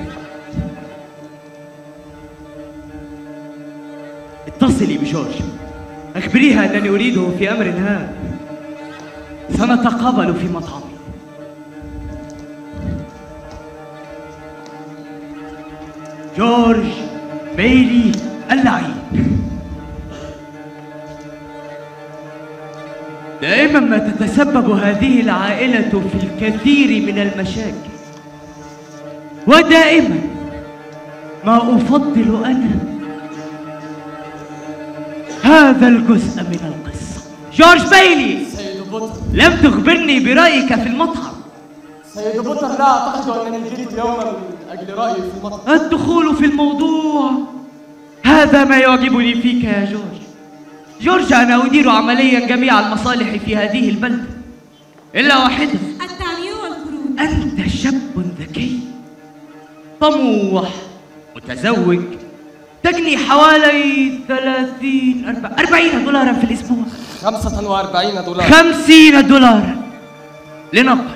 اتصلي بجورج، أخبريها أنني أريده في أمر هام، سنتقابل في مطعمي. جورج بيلي اللعين دائما ما تتسبب هذه العائلة في الكثير من المشاكل، ودائما ما أفضل أنا هذا الجزء من القصة. جورج بيلي، لم تخبرني برأيك في المطعم. سيد بوتر، لا أعتقد أنني جئت اليوم من أجل رأيي في المطعم. الدخول في الموضوع هذا ما يعجبني فيك يا جورج. جورج، أنا أدير عمليا جميع المصالح في هذه البلدة إلا واحدة، التعمير والخروج. أنت شاب ذكي طموح متزوج، تجني حوالي 40 دولارا في الأسبوع. 45 دولار. 50 دولار لنقل.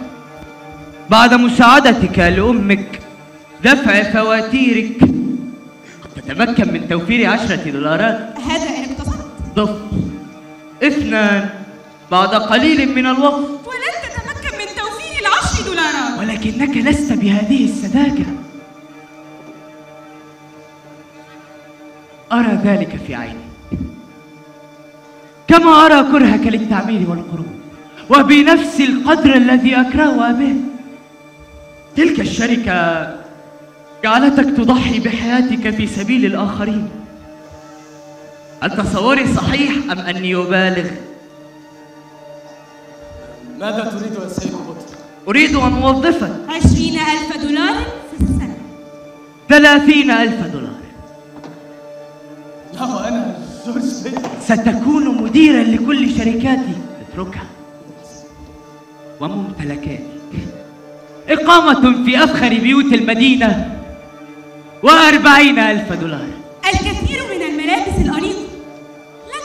بعد مساعدتك لأمك دفع فواتيرك تتمكن من توفير 10 دولارات. هذا إن اقتصدت. ضف 2 بعد قليل من الوقت. ولن تتمكن من توفير 10 دولارات. ولكنك لست بهذه السذاجة. أرى ذلك في عيني، كما أرى كرهك للتعمير والقروض، وبنفس القدر الذي أكره أبيه. تلك الشركة جعلتك تضحي بحياتك في سبيل الآخرين. هل تصوري صحيح أم أني أبالغ؟ ماذا تريد يا سيد بوتر؟ أريد أن أوظفك. 20,000 دولار في السنة. 30,000 دولار. لا، أنا ستكون مديرا لكل شركاتي. اتركها وممتلكاتي، إقامة في أفخر بيوت المدينة، و40,000 دولار. الكثير من الملابس الأنيقة لك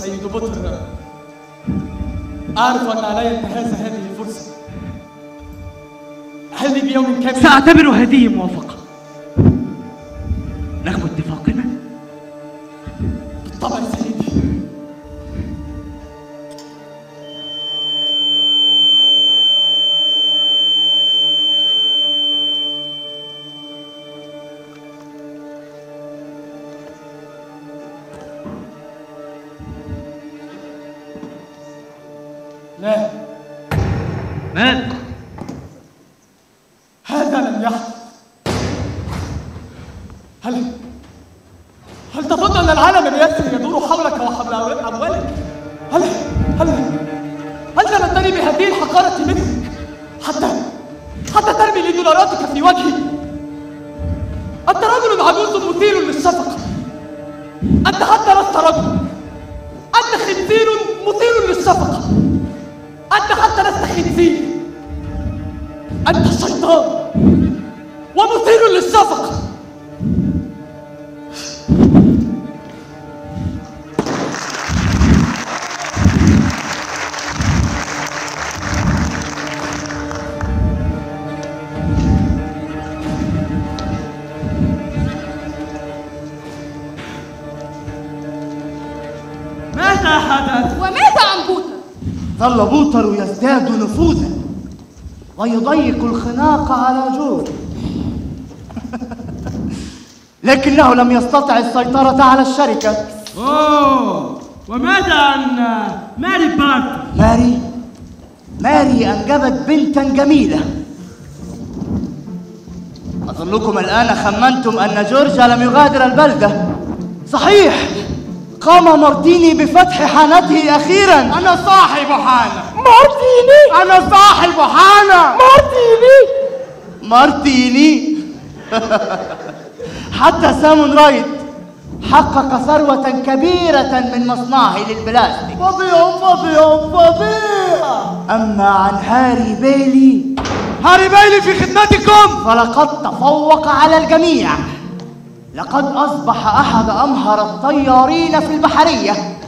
سيد بطر، أعرف أن علي انتهاز هذه الفرصة. هذه بيوم كامل سأعتبر هذه موافقة. نخبط اتفاقنا؟ بالطبع سيدي. لا، ماذا؟ هذا لم يحدث. هل تظن أن العالم اليسري يدور حولك وحول أموالك؟ هل تمتني بهذه الحقارة منك حتى ترمي لي دولاراتك في وجهي؟ أنت رجل عجوز مثير للشفقة. أنت حتى لست رجل، أنت خنزير مثير للشفقة. أنت حتى لست خنزير، أنت شيطان ومثير للشفقة. ظل بوتر يزداد نفوذا ويضيق الخناق على جورج، لكنه لم يستطع السيطرة على الشركة. أوه، وماذا عن ماري بارتر؟ ماري أنجبت بنتا جميلة. أظنكم الآن خمنتم أن جورج لم يغادر البلدة. صحيح، قام مارتيني بفتح حانته أخيراً. أنا صاحب حانة مارتيني. حتى سامون رايت حقق ثروة كبيرة من مصنعه للبلاستيك. فظيعة. أما عن هاري بيلي، في خدمتكم، فلقد تفوق على الجميع. لقد أصبح أحد أمهر الطيارين في البحرية.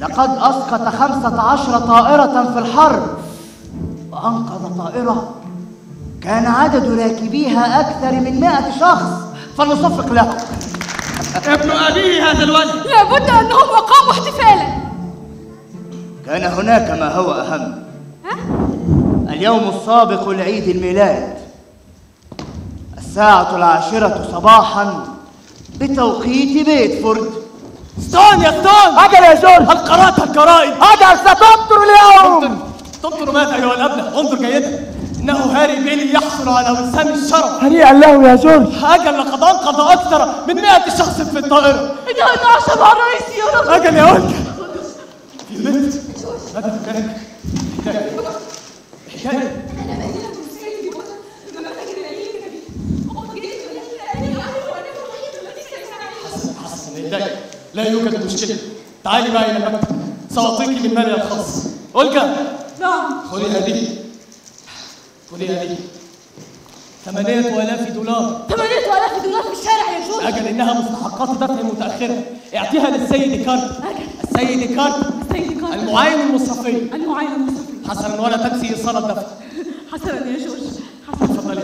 لقد أسقط 15 طائرة في الحرب، وأنقذ طائرة كان عدد راكبيها أكثر من 100 شخص. فلنصفق له. ابن أبيه هذا الولد. لابد أنهم أقاموا احتفالا. كان هناك ما هو أهم. اليوم السابق لعيد الميلاد، الساعة 10 صباحا بتوقيت بيتفورد. استون! أجل يا جورج! هل قرأت الجرائد؟ أجل، ستمطر اليوم! تمطر ماذا أيها الأبناء؟ انظر جيدا، إنه هاري بيلي يحصل على وسام الشرف. هنيئا له يا جورج! أجل، لقد أنقذ أكثر من 100 شخص في الطائرة. إنها تعشب على رئيسي يا رجل! أجل يا أولك! يا بنت! ماذا تتكلم؟ حكاية! لا يوجد مشكلة، تعالي معي إلى المكتب، سأعطيك من مالي الخاص. أولجا. نعم. خذي هذه. 8,000 دولار. 8,000 دولار في الشارع يا جورج. أجل، إنها مستحقات دفع متأخرة، اعطيها للسيد كارتر. أجل. السيد كارتر. المعاين المصرفي. حسناً، ولا تنسي إيصال الدفع. حسناً يا جورج. تفضلي.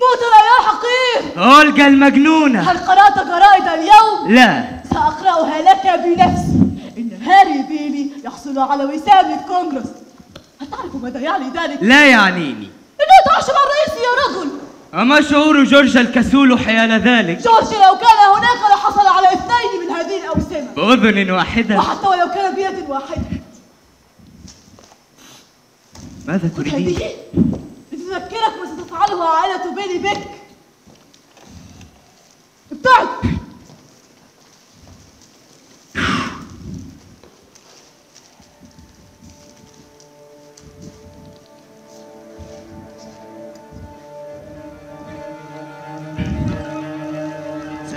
بوتر يا حقير! أولجا المجنونة! هل قرأت جرائد اليوم؟ لا. سأقرأها لك بنفسي. إن هاري بيلي يحصل على وسام الكونغرس. هل تعرف ماذا يعني ذلك؟ لا يعنيني. إنه تعشم الرئيس يا رجل! أما شعور جورج الكسول حيال ذلك؟ جورج لو كان هناك لحصل على 2 من هذه الأوسمة. بأذن واحدة. وحتى ولو كان بيد واحدة. ماذا تريدين؟ تذكرك ما ستفعله عائلة بيلي بك. ابتعد.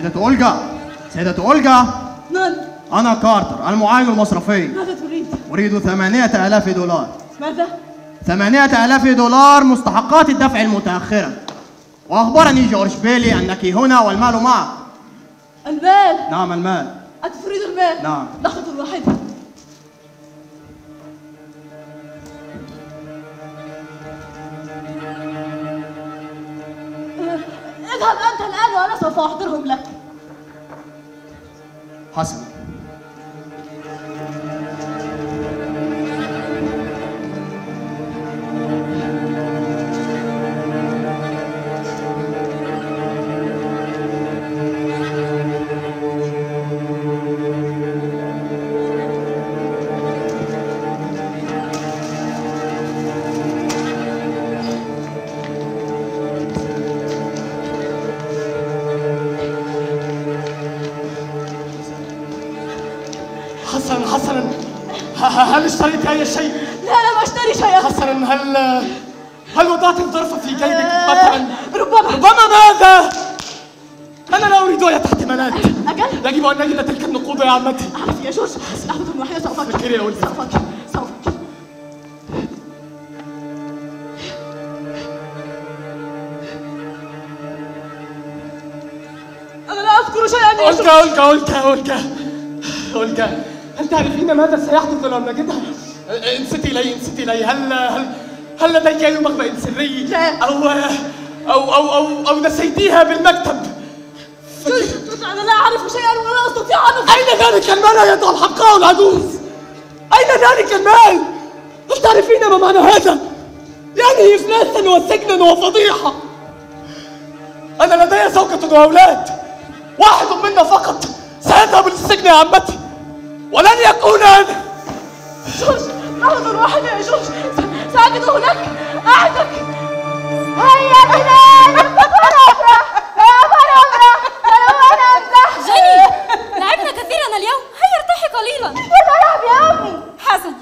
سيدة أولجا، سيدة أولجا. من؟ أنا كارتر المعالج المصرفي. ماذا تريد؟ أريد 8000 دولار. ماذا؟ 8000 دولار مستحقات الدفع المتأخرة. وأخبرني جورج بيلي أنك هنا والمال معك. المال؟ نعم المال. أتريد المال؟ نعم. لحظة واحدة. اذهب أنت الآن وأنا سوف أحضرهم لك. حسن. هل اشتريت أي شيء؟ لا لم أشتري شيئا. حسنا هل وضعت الظرف في جيبك متاعا؟ ربما ماذا؟ أنا لا أريد أن يتحتملات. أجل؟ يجب أن نجد تلك النقود يا عمتي. أعرف يا جورج، لحظة واحدة سأفكر. فكري يا ولدي. سأفكر. أنا لا أذكر شيئا يا جورج. أولجا هل تعرفين ماذا سيحدث لو لم نجدها؟ انصتي لي. هل لديك أي مخبأ سري؟ لا. أو نسيتيها بالمكتب؟ أنا لا أعرف شيئا ولا أستطيع أن أفهم. أين ذلك المال يدعو الحقاء العجوز؟ أين ذلك المال؟ هل تعرفين ما معنى هذا؟ يعني إفلاسا وسجنا وفضيحة. أنا لدي زوجة وأولاد، واحد منا فقط سيذهب للسجن يا عمتي ولن يكون أنا. جورج، لحظة واحدة يا جورج، سأجد هناك. أعدك. هيا بلال، أنا أمزح. جيني، لعبنا كثيرا اليوم، هيا ارتاحي قليلا. بنلعب يا أمي. حسن،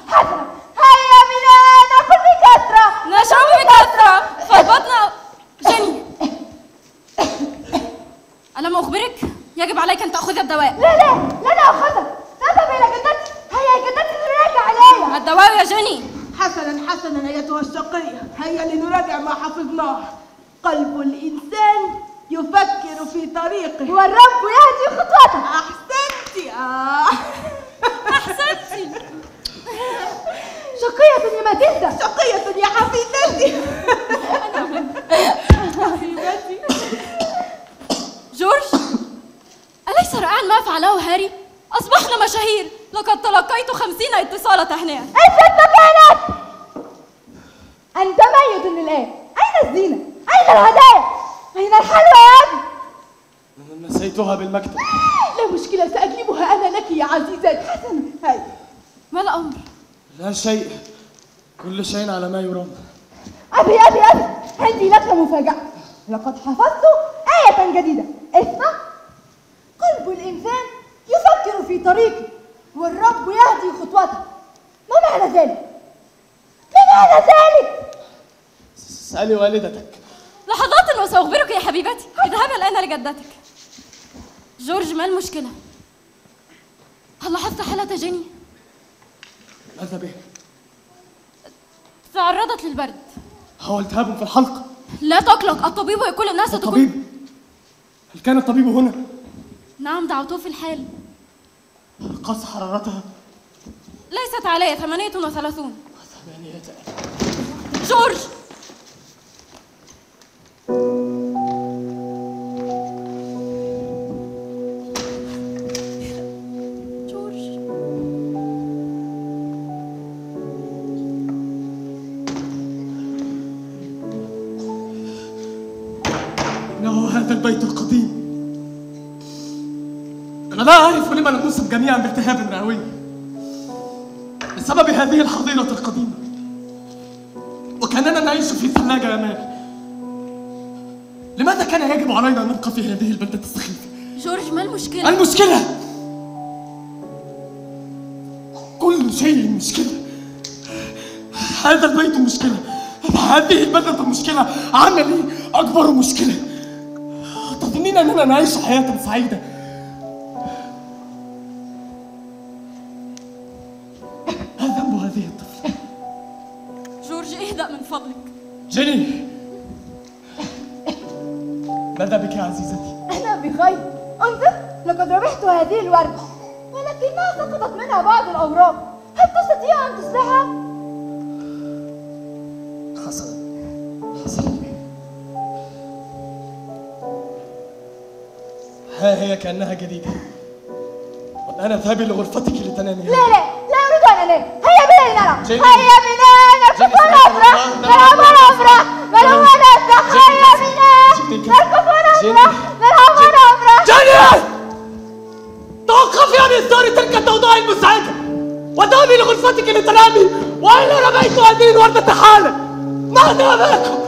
هيا بلال، نأكل بكثرة. فضبطنا. جيني، ألم أخبرك؟ يجب عليك أن تأخذي الدواء. لا أخذه. اذهب الى جدتي. هيا جدتي لنراجع عليها الدواء يا جيني. حسنا ايتها الشقيه، هيا لنراجع ما حفظناه. قلب الانسان يفكر في طريقه والرب يهدي خطوته. احسنتي. شقيه يا ماتيلدا، شقيه يا حفيدتي. حفيدتي جورج، اليس رائعا ما فعله هاري؟ أصبحنا مشاهير. لقد تلقيت 50 اتصالة تهنئة. أنت كانت؟ أنت ميت الآن. أين الزينة؟ أين الهدايا؟ أين الحلوى يا أبي؟ أنا نسيتها بالمكتب. لا مشكلة، سأجلبها أنا لك يا عزيزتي. حسنا هيا. ما الأمر؟ لا شيء، كل شيء على ما يرام. أبي، عندي لك مفاجأة. لقد حفظت آية جديدة. اسمع. قلب الإنسان يفكر في طريقه والرب يهدي خطوته. ما معنى ذلك؟ اسألي والدتك. لحظات وسأخبرك يا حبيبتي. اذهبي الآن لجدتك. جورج، ما المشكلة؟ هل لاحظت حالة جيني؟ ماذا بها؟ تعرضت للبرد. هو التهاب في الحلق. لا تقلق، الطبيب وكل الناس الطبيب؟ هل كان الطبيب هنا؟ نعم، دعوته في الحال. قص حرارتها. ليست علي. 38. 8000. جورج، إنه هذا البيت القديم. لا أعرف لما نصب جميعا بالتهاب رئوي بسبب هذه الحظيرة القديمة، وكأننا نعيش في ثلاجة أمان. لماذا كان يجب علينا أن نبقى في هذه البلدة السخيفة؟ جورج، ما المشكلة؟ كل شيء مشكلة. هذا البيت مشكلة، هذه البلدة مشكلة، عملي أكبر مشكلة. تظنين يكفينا اننا نعيش حياة سعيدة. هذا ذنب هذه الطفلة. جورج اهدأ من فضلك. جيني، ماذا بك يا عزيزتي؟ أنا بخير. انظر، لقد ربحت هذه الوردة ولكنها سقطت منها بعض الأوراق، هل تستطيع أن تصلحها؟ حصل. ها هي كأنها جديدة. والآن اذهبي لغرفتك لتنامي. لا أريد أن أنام. هيا بنا لنرى. هيا بنا نرقص ونفرح، نلعب ونفرح، نلهو ونفرح. هيا بنا نرقص ونفرح، نلعب ونفرح. جيني، توقفي عن إصدار تلك الضوضاء المزعجة وذهبي لغرفتك لتنامي، وإلا رميت هذه الوردة حالا. ما دامكم.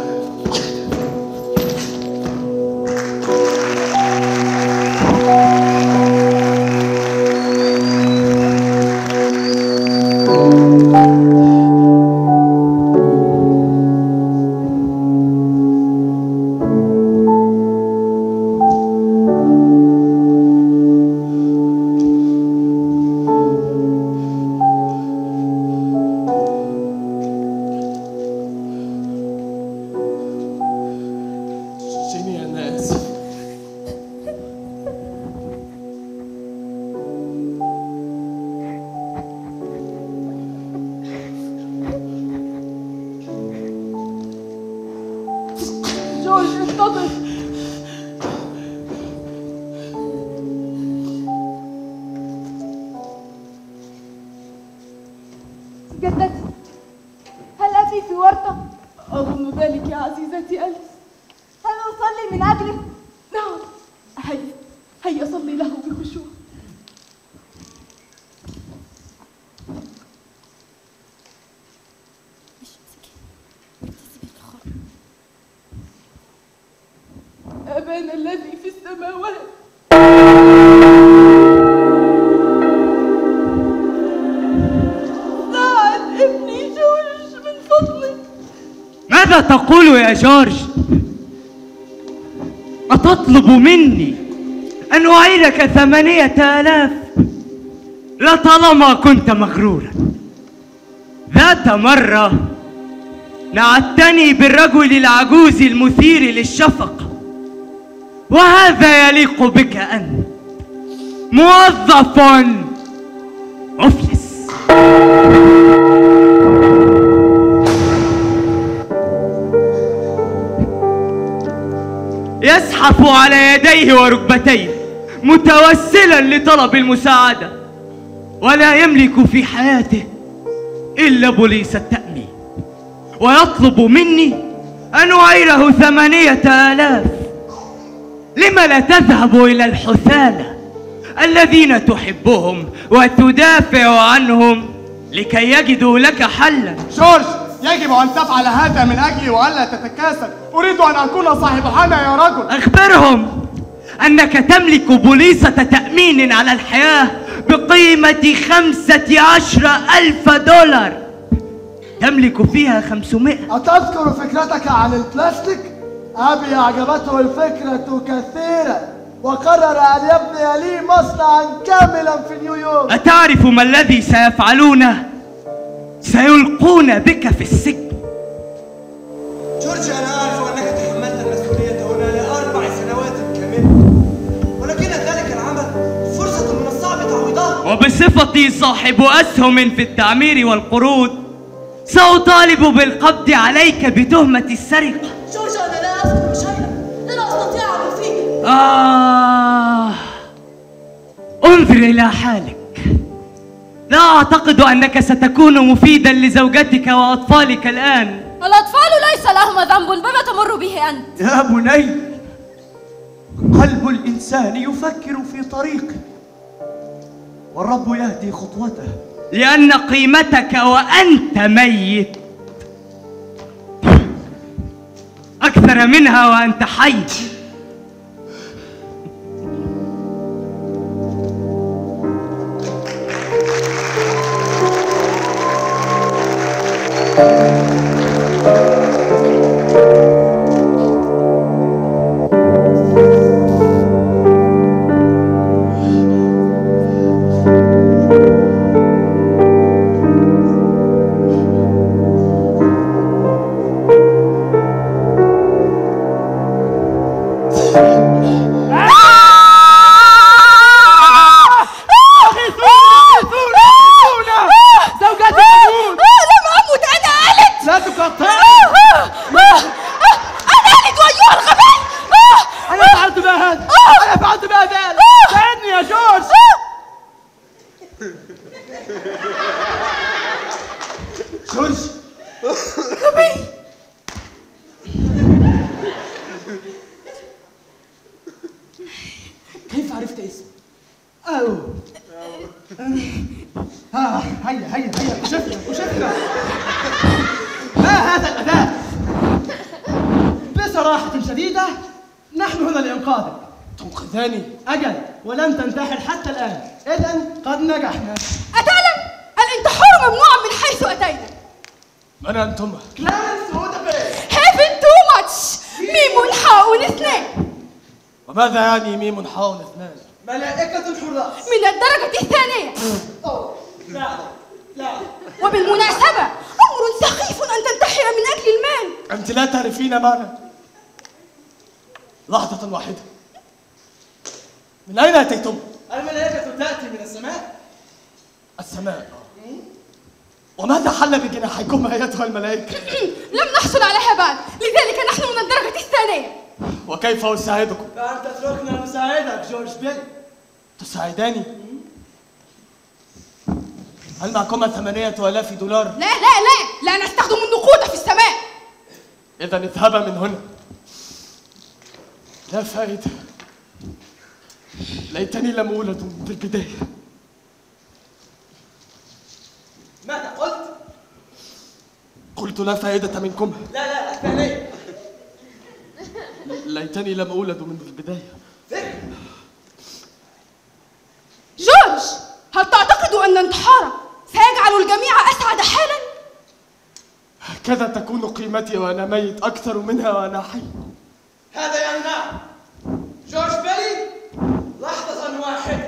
تقول يا جورج، أتطلب مني أن أعيرك 8000؟ لطالما كنت مغرورا. ذات مرة نعتني بالرجل العجوز المثير للشفقة، وهذا يليق بك أنت، موظف مفلس. يزحف على يديه وركبتيه متوسلا لطلب المساعدة، ولا يملك في حياته إلا بوليس التأمين، ويطلب مني أن أعيره 8000. لم لا تذهب إلى الحثالة الذين تحبهم وتدافع عنهم لكي يجدوا لك حلا؟ جورج، يجب أن تفعل هذا من أجلي وألا تتكاسل. أريد أن أكون صاحب حمى يا رجل. أخبرهم أنك تملك بوليصة تأمين على الحياة بقيمة 15,000 دولار تملك فيها 500. أتذكر فكرتك عن البلاستيك؟ أبي أعجبته الفكرة كثيرا وقرر أن يبني لي مصنعا كاملا في نيويورك. أتعرف ما الذي سيفعلونه؟ سيلقون بك في السجن. جورج، أنا أعرف أنك تحملت المسؤولية هنا ل4 سنوات كاملة، ولكن ذلك العمل فرصة من الصعب تعويضها. وبصفتي صاحب أسهم في التعمير والقروض، سأطالب بالقبض عليك بتهمة السرقة. جورج، أنا لا أذكر شيئا، لا أستطيع أن أوفيك. انظر إلى حالك. لا أعتقد أنك ستكون مفيدا لزوجتك وأطفالك الآن. الأطفال ليس لهم ذنب بما تمر به أنت يا بني. قلب الإنسان يفكر في طريقه والرب يهدي خطوته. لأن قيمتك وأنت ميت أكثر منها وأنت حي. اخرج. غبي. كيف عرفت اسمي؟ أو ها هيا هيا هيا وشفنا وشفنا. ما هذا الأداء؟ بصراحة شديدة نحن هنا لإنقاذك. تنقذني؟ أجل ولم تنتحر حتى الآن، إذا قد نجحنا. أتعلم الانتحار ممنوع من حيث أتينا. من أنتما؟ كلارنس هودبيل. هافن تو ماتش. ميم حاون اثنان. وماذا يعني ميم حاون اثنان؟ ملائكة الحراس من الدرجة الثانية. أوه لا لا. وبالمناسبة أمر سخيف أن تنتحر من أجل المال. أنت لا تعرفين معنى. لحظة واحدة. من أين أتيتم؟ الملائكة تأتي من السماء. السماء. وماذا حل بجناحيكم أيتها الملائكة؟ لم نحصل عليها بعد، لذلك نحن من الدرجة الثانية. وكيف أساعدكم؟ فأنت تتركنا نساعدك جورج بيل. تساعداني؟ هل معكما 8,000 دولار؟ لا لا لا، لا نستخدم النقود في السماء. إذا اذهبا من هنا. لا فائدة. ليتني لم أولد من البداية. ماذا قلت؟ قلت لا فائدة منكما. لا لا الثانية. ليتني لم أولد من البداية. جورج، هل تعتقد أن انتحارك سيجعل الجميع أسعد حالا؟ هكذا تكون قيمتي وأنا ميت أكثر منها وأنا حي. هذا يعني نعم. جورج بيلي، لحظة واحدة.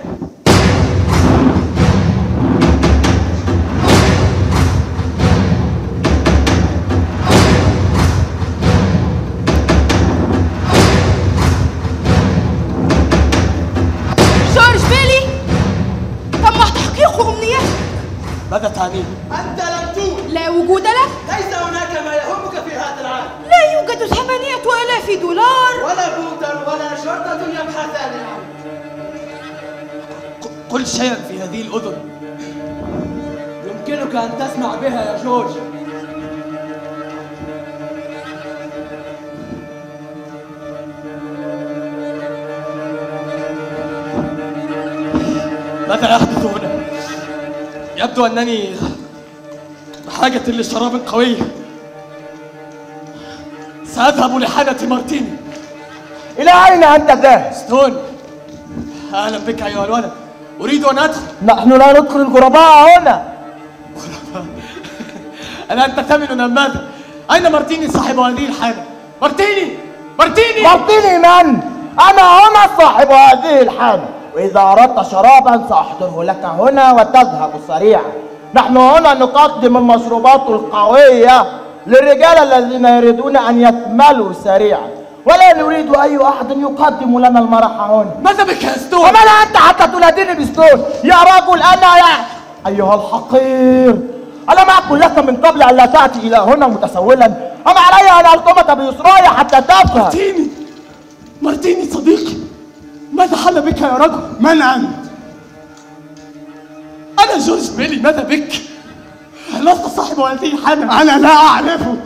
ماذا تعني؟ أنت لم تولد. لا وجود لك. ليس هناك ما يهمك في هذا العالم. لا يوجد 8,000 دولار. ولا بودا ولا شرطة يبحثان عنه. قل شيئا في هذه الأذن يمكنك أن تسمع بها يا جورج. ماذا يحدث هنا؟ يبدو أنني بحاجة لشراب قوي. سأذهب لحانة مارتيني. إلى أين أنت ذاهب؟ ستون. أهلا بك أيها الولد. أريد أن أدخل. نحن لا ندخل الغرباء هنا. غرباء؟ أنت ثمن أم ماذا؟ أين مارتيني صاحب هذه الحانة؟ مارتيني! مارتيني! مارتيني من؟ أنا صاحب هذه الحانة. وإذا أردت شرابا سأحضره لك هنا وتذهب سريعا. نحن هنا نقدم المشروبات القوية للرجال الذين يريدون أن يتملوا سريعا، ولا نريد أي أحد يقدم لنا المرحة هنا. ماذا بك يا ستون؟ ومن أنت حتى تناديني بستون يا رجل؟ أنا يا أيها الحقير، ألم أقل لك من قبل أن لا تأتي إلى هنا متسولا؟ أم علي أن ألطمك بإصراري حتى تفهم؟ مارتيني، مارتيني صديقي، ماذا حل بك يا رجل؟ من أنت؟ أنا جورج بيلي. ماذا بك؟ لست صاحب هذه الحانة. أنا لا أعرفك.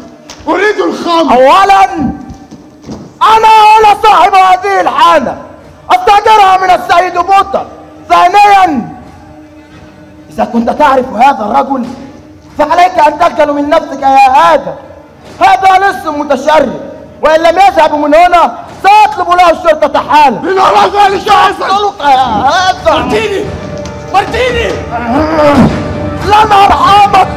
أريد الخمر. أولاً أنا صاحب هذه الحانة، استأجرها من السيد بوتر. ثانياً، إذا كنت تعرف هذا الرجل فعليك أن تخجل من نفسك يا آدم. هذا لص متشرد، وإن لم يذهب من هنا سأطلب له الشرطة حالا. من أراد ذلك يحصل؟ مارتيني! مارتيني! لن أرحمك!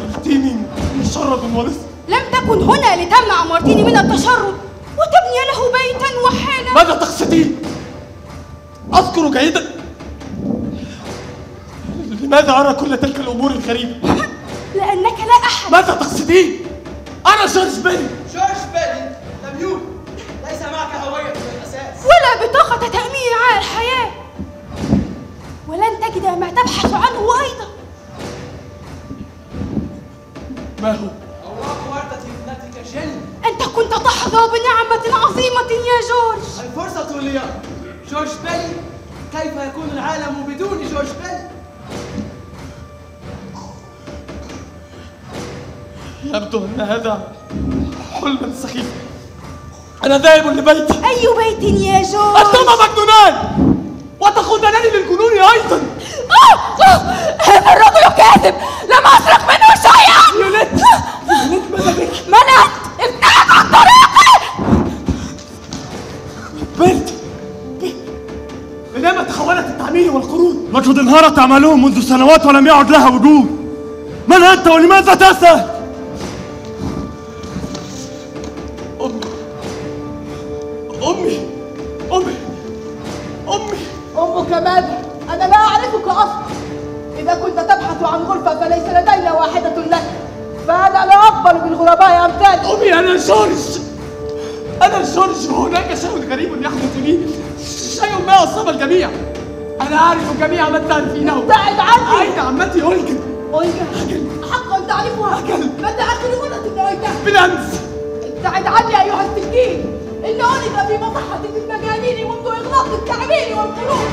مارتيني مشرد ولص. لم تكن هنا لتمنع مارتيني من التشرد وتبني له بيتا وحالا. ماذا تقصدين؟ أذكر جيدا. لماذا أرى كل تلك الأمور الغريبة؟ لأنك لا أحد. ماذا تقصدين؟ أنا جورج بيلي. جورج بيلي لم يولد. ليس معك هوية في الأساس ولا بطاقة تأمين على الحياة، ولن تجد ما تبحث عنه أيضا. ما هو؟ أوراق وردة ابنتك جن. أنت كنت تحظى بنعمة عظيمة يا جورج. الفرصة لي. جورج بيلي، كيف يكون العالم بدون جورج بيلي؟ يبدو أن هذا حلم سخيف. أنا ذاهب لبيتي. أي بيت يا جورج؟ أنتما مجنونان وتخدنني للجنون أيضا. هذا الرجل كاذب، لم أسرق منه شيئا. يولد يولد ماذا بك؟ منعت ابنك عن طريقي. بنت إنما تحولت التعمير والقرود. مجهود انهارت أعماله منذ سنوات ولم يعد لها وجود. من أنت ولماذا تسأل؟ أمي. أمك ماذا؟ أنا لا أعرفك أصلا. إذا كنت تبحث عن غرفة فليس لدينا واحدة لك، فأنا لا أقبل بالغرباء أمثالك. أمي أنا جورج، أنا جورج. هناك شيء غريب يحدث لي، شيء ما أصاب الجميع. أنا أعرف جميع من تعرفينه. ابتعد عني. أين عمتي أولجا؟ أجل حقا تعرفها؟ أجل متى آخر مرة رأيتها؟ بالأمس. ابتعد عني أيها السجين، إن أولد في مصحة المجانين منذ إغلاق التعبير والقلوب.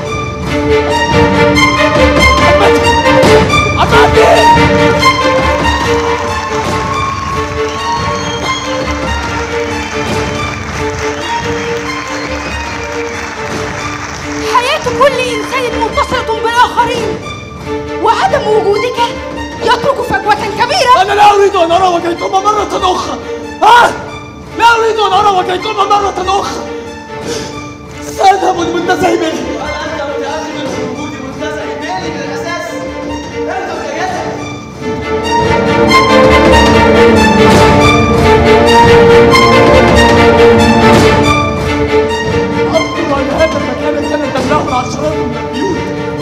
أمتي أمتي كل إنسان متصلة بالآخرين، وعدم وجودك يترك فجوة كبيرة. أنا لا أريد أن أرى وجهكما مرة أخرى. لا أريد أن أرى وجهكما مرة أخرى. سأذهب منتزعي منه. وأنت متأزم من وجودي منتزعي مني من الأساس.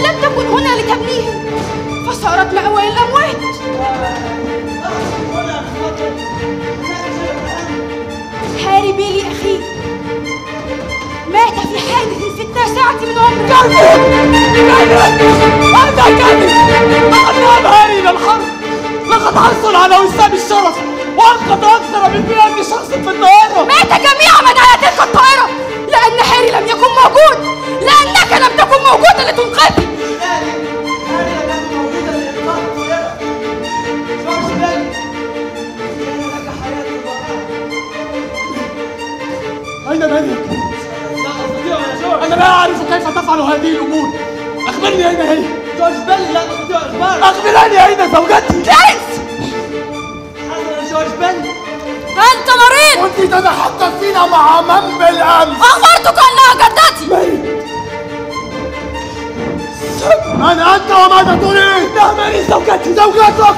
أنت لم تكن هنا لتبنيه، فصارت مأوى الأموات. هاربي لي أخي، مات في حادث في 6 ساعة من عمره. هذا كذب! لقد ذهب هاري إلى الحرب، لقد حصل على وسام الشرف وأنقذ أكثر من 100 شخص في الطائرة. مات جميع من على تلك الطائرة، لأن هاري لم يكن موجود، لأنك لم تكن موجودة لتنقذني. هاري لم تكن موجودة لإنقاذ الطائرة. جورج بالي، لأن لك حياة وبقاء. أين مالك؟ لا أستطيع يا جورج. أنا لا أعرف كيف تفعل هذه الأمور. أخبرني أين هي؟ جورج بالي لا أستطيع إخبارك. أخبرني أين زوجتي؟ كريس! حسنا جورج بالي، أنت مريض! كنت تتحدثين مع من بالأمس؟ أخبرتك أنها جدتي! ماري! من أنت وماذا تريد؟ إنها ماري زوجتي! زوجتك!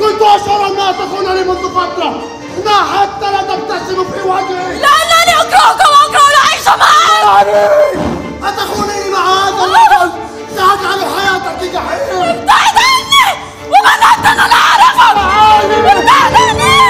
كنت أشعر أنها تخونني منذ فترة، إنها حتى لا تبتسم في وجهي! لأنني أكرهك وأكره العيش معك! ماري! أتخونني مع هذا الرجل؟ سأجعل حياتك جحيم! ابتعد عني! ومن أنت؟ أنا لا أعرفك! ابتعد عني!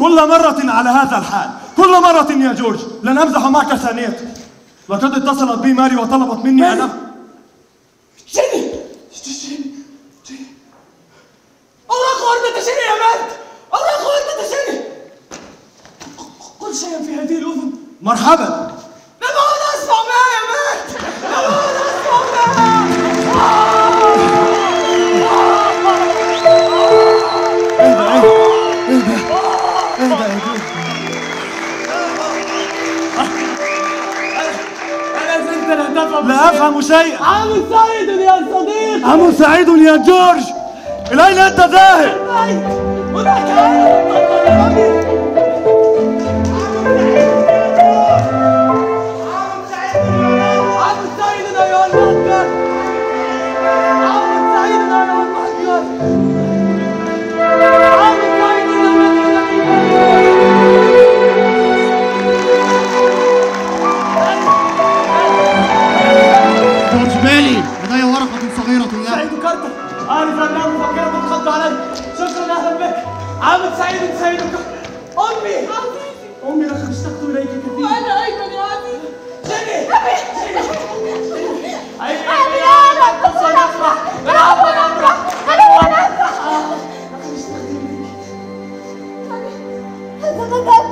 كل مرة على هذا الحال، كل مرة يا جورج، لن أمزح معك ثانية، لقد اتصلت بي ماري وطلبت مني ماري. أنا جيني الله أخوان بتجيني يا مات، الله أخوان بتجيني. كل شيء في هذه الأذن. مرحبا. ما بعود أسمع ما يا مات، ما بعود أسمع ما. لا أفهم شيئا. عم سعيد يا صديقي، عم سعيد يا جورج، إلى أين أنت ذاهب؟ عامل سعيد سعيد امي عزيزي، امي لقد اشتقت اليك كثيرا. وانا ايضا يا عزيزي. جيني جيني انا اتصل افرح، انا اول افرح، انا اول افرح. لقد اشتقت اليك. هذا غضب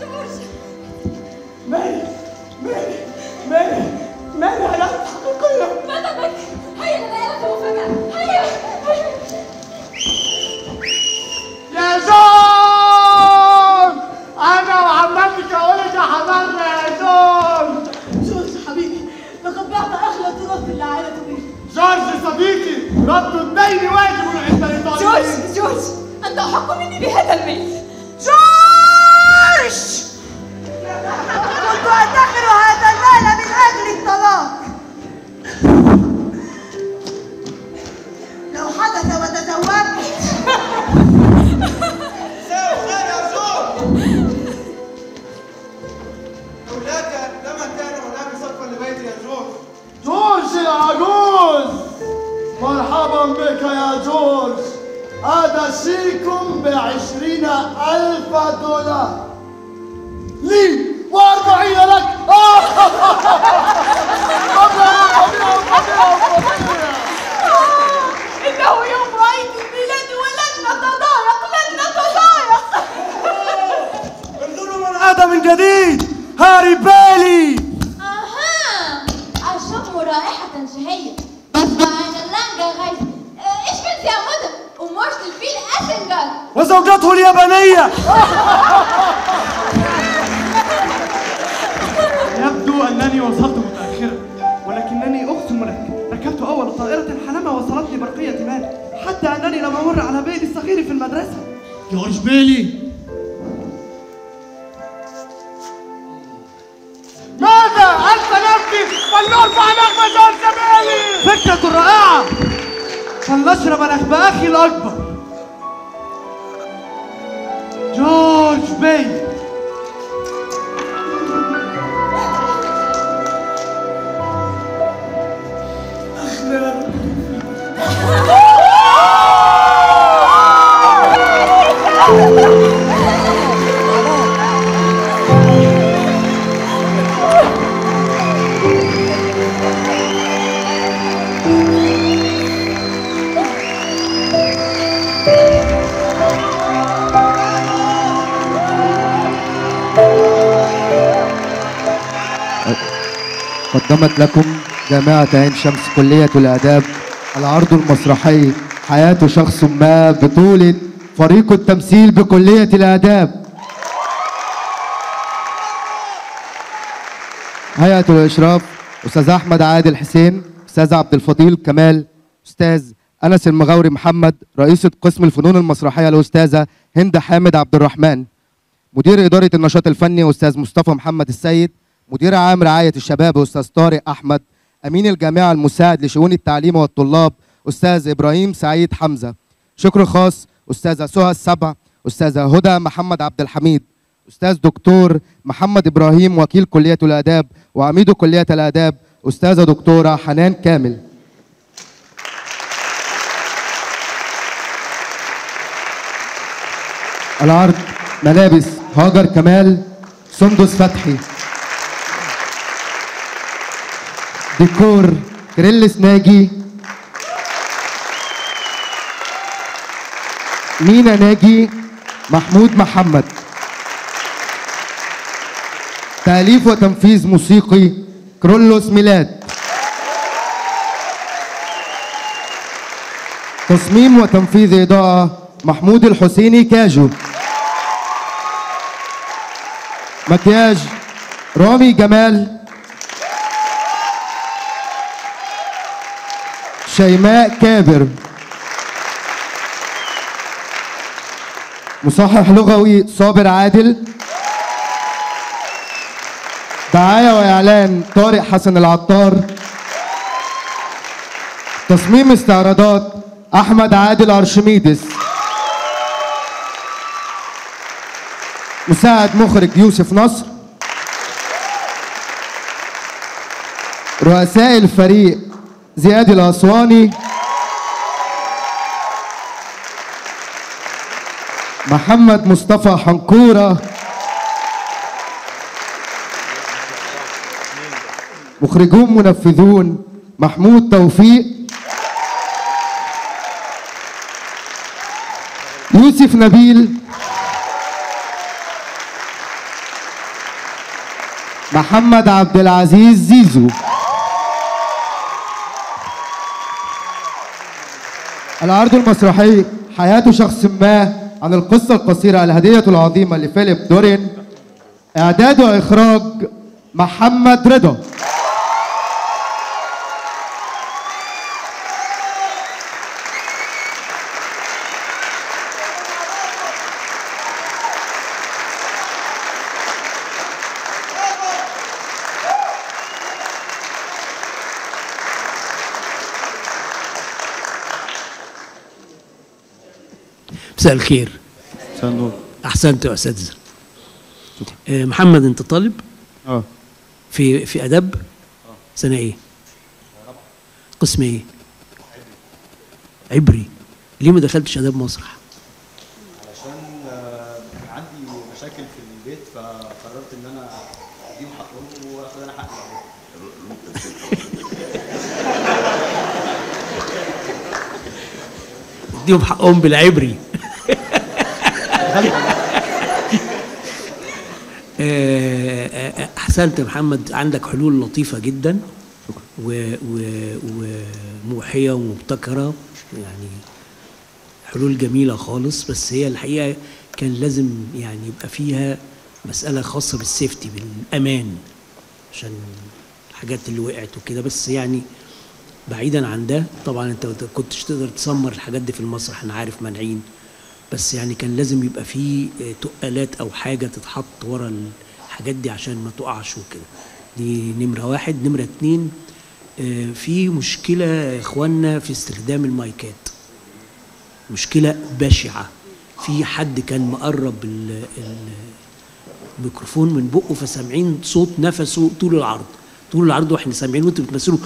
جورج. ماري ماري ماري ماري على حقيقيه. ماذا بك؟ هيا لنيلة مفاجأة، هيا يا زوج. أنا وعمتك ولد حمرنا يا زوج. جورج حبيبي، لقد بعت أغلى تراث اللي عائلته بيه. جورج صديقي، رد الدين واجب عند الإيطاليين. جورج جورج، أنت أحق مني بهذا الميل. جورج، كنت أدخر هذا المال من أجل الطلاق. لو حدث وتزوجت يا عجوز. مرحبا بك يا جورج، أدشيكم ب20,000 دولار لي و40 لك. إنه يوم عيد ميلادي ولن نتضايق، لن نتضايق. انظروا من عاد من جديد، هاري بالي. رائحة شهية، بس عن اللانجا غايزة. ايش بنت يا مدن؟ ومرت الفيل اسنجر وزوجته اليابانية. يبدو أنني وصلت متأخرة، ولكنني أقسم لك ركبت أول طائرة حلما وصلتني برقية مال، حتى أنني لم أمر على بيلي الصغير في المدرسة. جورج بيلي، ماذا أنت نفسي؟ فلنرفع نغمة جورج بيلي. فكرة رائعة، فلنشرب نخب أخي الأكبر جورج بيلي. قدمت لكم جامعة عين شمس كلية الآداب العرض المسرحي حياة شخص ما بطولة فريق التمثيل بكلية الآداب. هيئة الإشراف أستاذ أحمد عادل حسين، أستاذ عبد الفطيل كمال، أستاذ أنس المغاوري محمد، رئيسة قسم الفنون المسرحية الأستاذة هند حامد عبد الرحمن، مدير إدارة النشاط الفني أستاذ مصطفى محمد السيد، مدير عام رعاية الشباب أستاذ طارق أحمد، أمين الجامعة المساعد لشؤون التعليم والطلاب أستاذ إبراهيم سعيد حمزة. شكر خاص أستاذة سهى السبع، أستاذة هدى محمد عبد الحميد، أستاذ دكتور محمد إبراهيم وكيل كلية الآداب وعميد كلية الآداب أستاذة دكتورة حنان كامل. العرض ملابس هاجر كمال، سندس فتحي. دكتور كريلس ناجي، مينا ناجي، محمود محمد. تأليف وتنفيذ موسيقي كريلس ميلاد. تصميم وتنفيذ إضاءة محمود الحسيني كاجو. مكياج رامي جمال، شيماء كابر. مصحح لغوي صابر عادل. دعاية وإعلان طارق حسن العطار. تصميم استعراضات أحمد عادل أرشميدس. مساعد مخرج يوسف نصر. رؤساء الفريق زياد الأسواني، محمد مصطفى حنكورة. مخرجون منفذون محمود توفيق، يوسف نبيل، محمد عبد العزيز زيزو. العرض المسرحي حياة شخص ما، عن القصة القصيرة الهدية العظيمة لفيليب دورين. إعداد وإخراج محمد رضا. مساء الخير. مساء النور. احسنت يا اساتذه. محمد انت طالب؟ في ادب؟ سنه ايه؟ قسم ايه؟ عبري. ليه ما دخلتش ادب مسرح؟ علشان كان عندي مشاكل في البيت، فقررت ان انا اديهم حقهم واخد انا حقي. اديهم حقهم بالعبري. احسنت يا محمد، عندك حلول لطيفه جدا وموحيه ومبتكره، يعني حلول جميله خالص، بس هي الحقيقه كان لازم يعني يبقى فيها مساله خاصه بالسيفتي، بالامان، عشان الحاجات اللي وقعت وكده، بس يعني بعيدا عن ده طبعا انت كنتش تقدر تسمر الحاجات دي في المسرح، انا عارف مانعين، بس يعني كان لازم يبقى فيه تقالات او حاجه تتحط ورا الحاجات دي عشان ما تقعش وكده. دي نمره واحد. نمره اتنين، في مشكله يا اخوانا في استخدام المايكات، مشكله بشعه. في حد كان مقرب الميكروفون من بقه، فسامعين صوت نفسه طول العرض، طول العرض واحنا سامعين وانتوا بتمثلوا،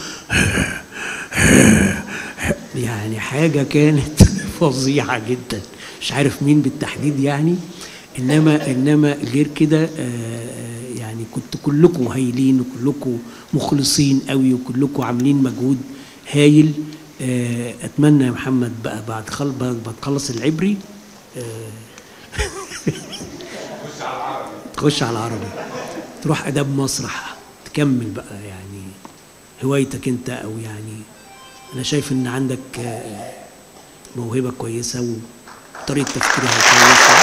يعني حاجه كانت فظيعه جدا، مش عارف مين بالتحديد يعني، انما غير كده يعني كنت كلكم هايلين وكلكم مخلصين قوي وكلكم عاملين مجهود هايل. اتمنى يا محمد بقى بعد خلص العبري تخش على العربي، تخش على العربي، تروح اداب مسرح تكمل بقى يعني هوايتك انت، او يعني انا شايف ان عندك موهبه كويسه وطريقه تفكيرها كويسه.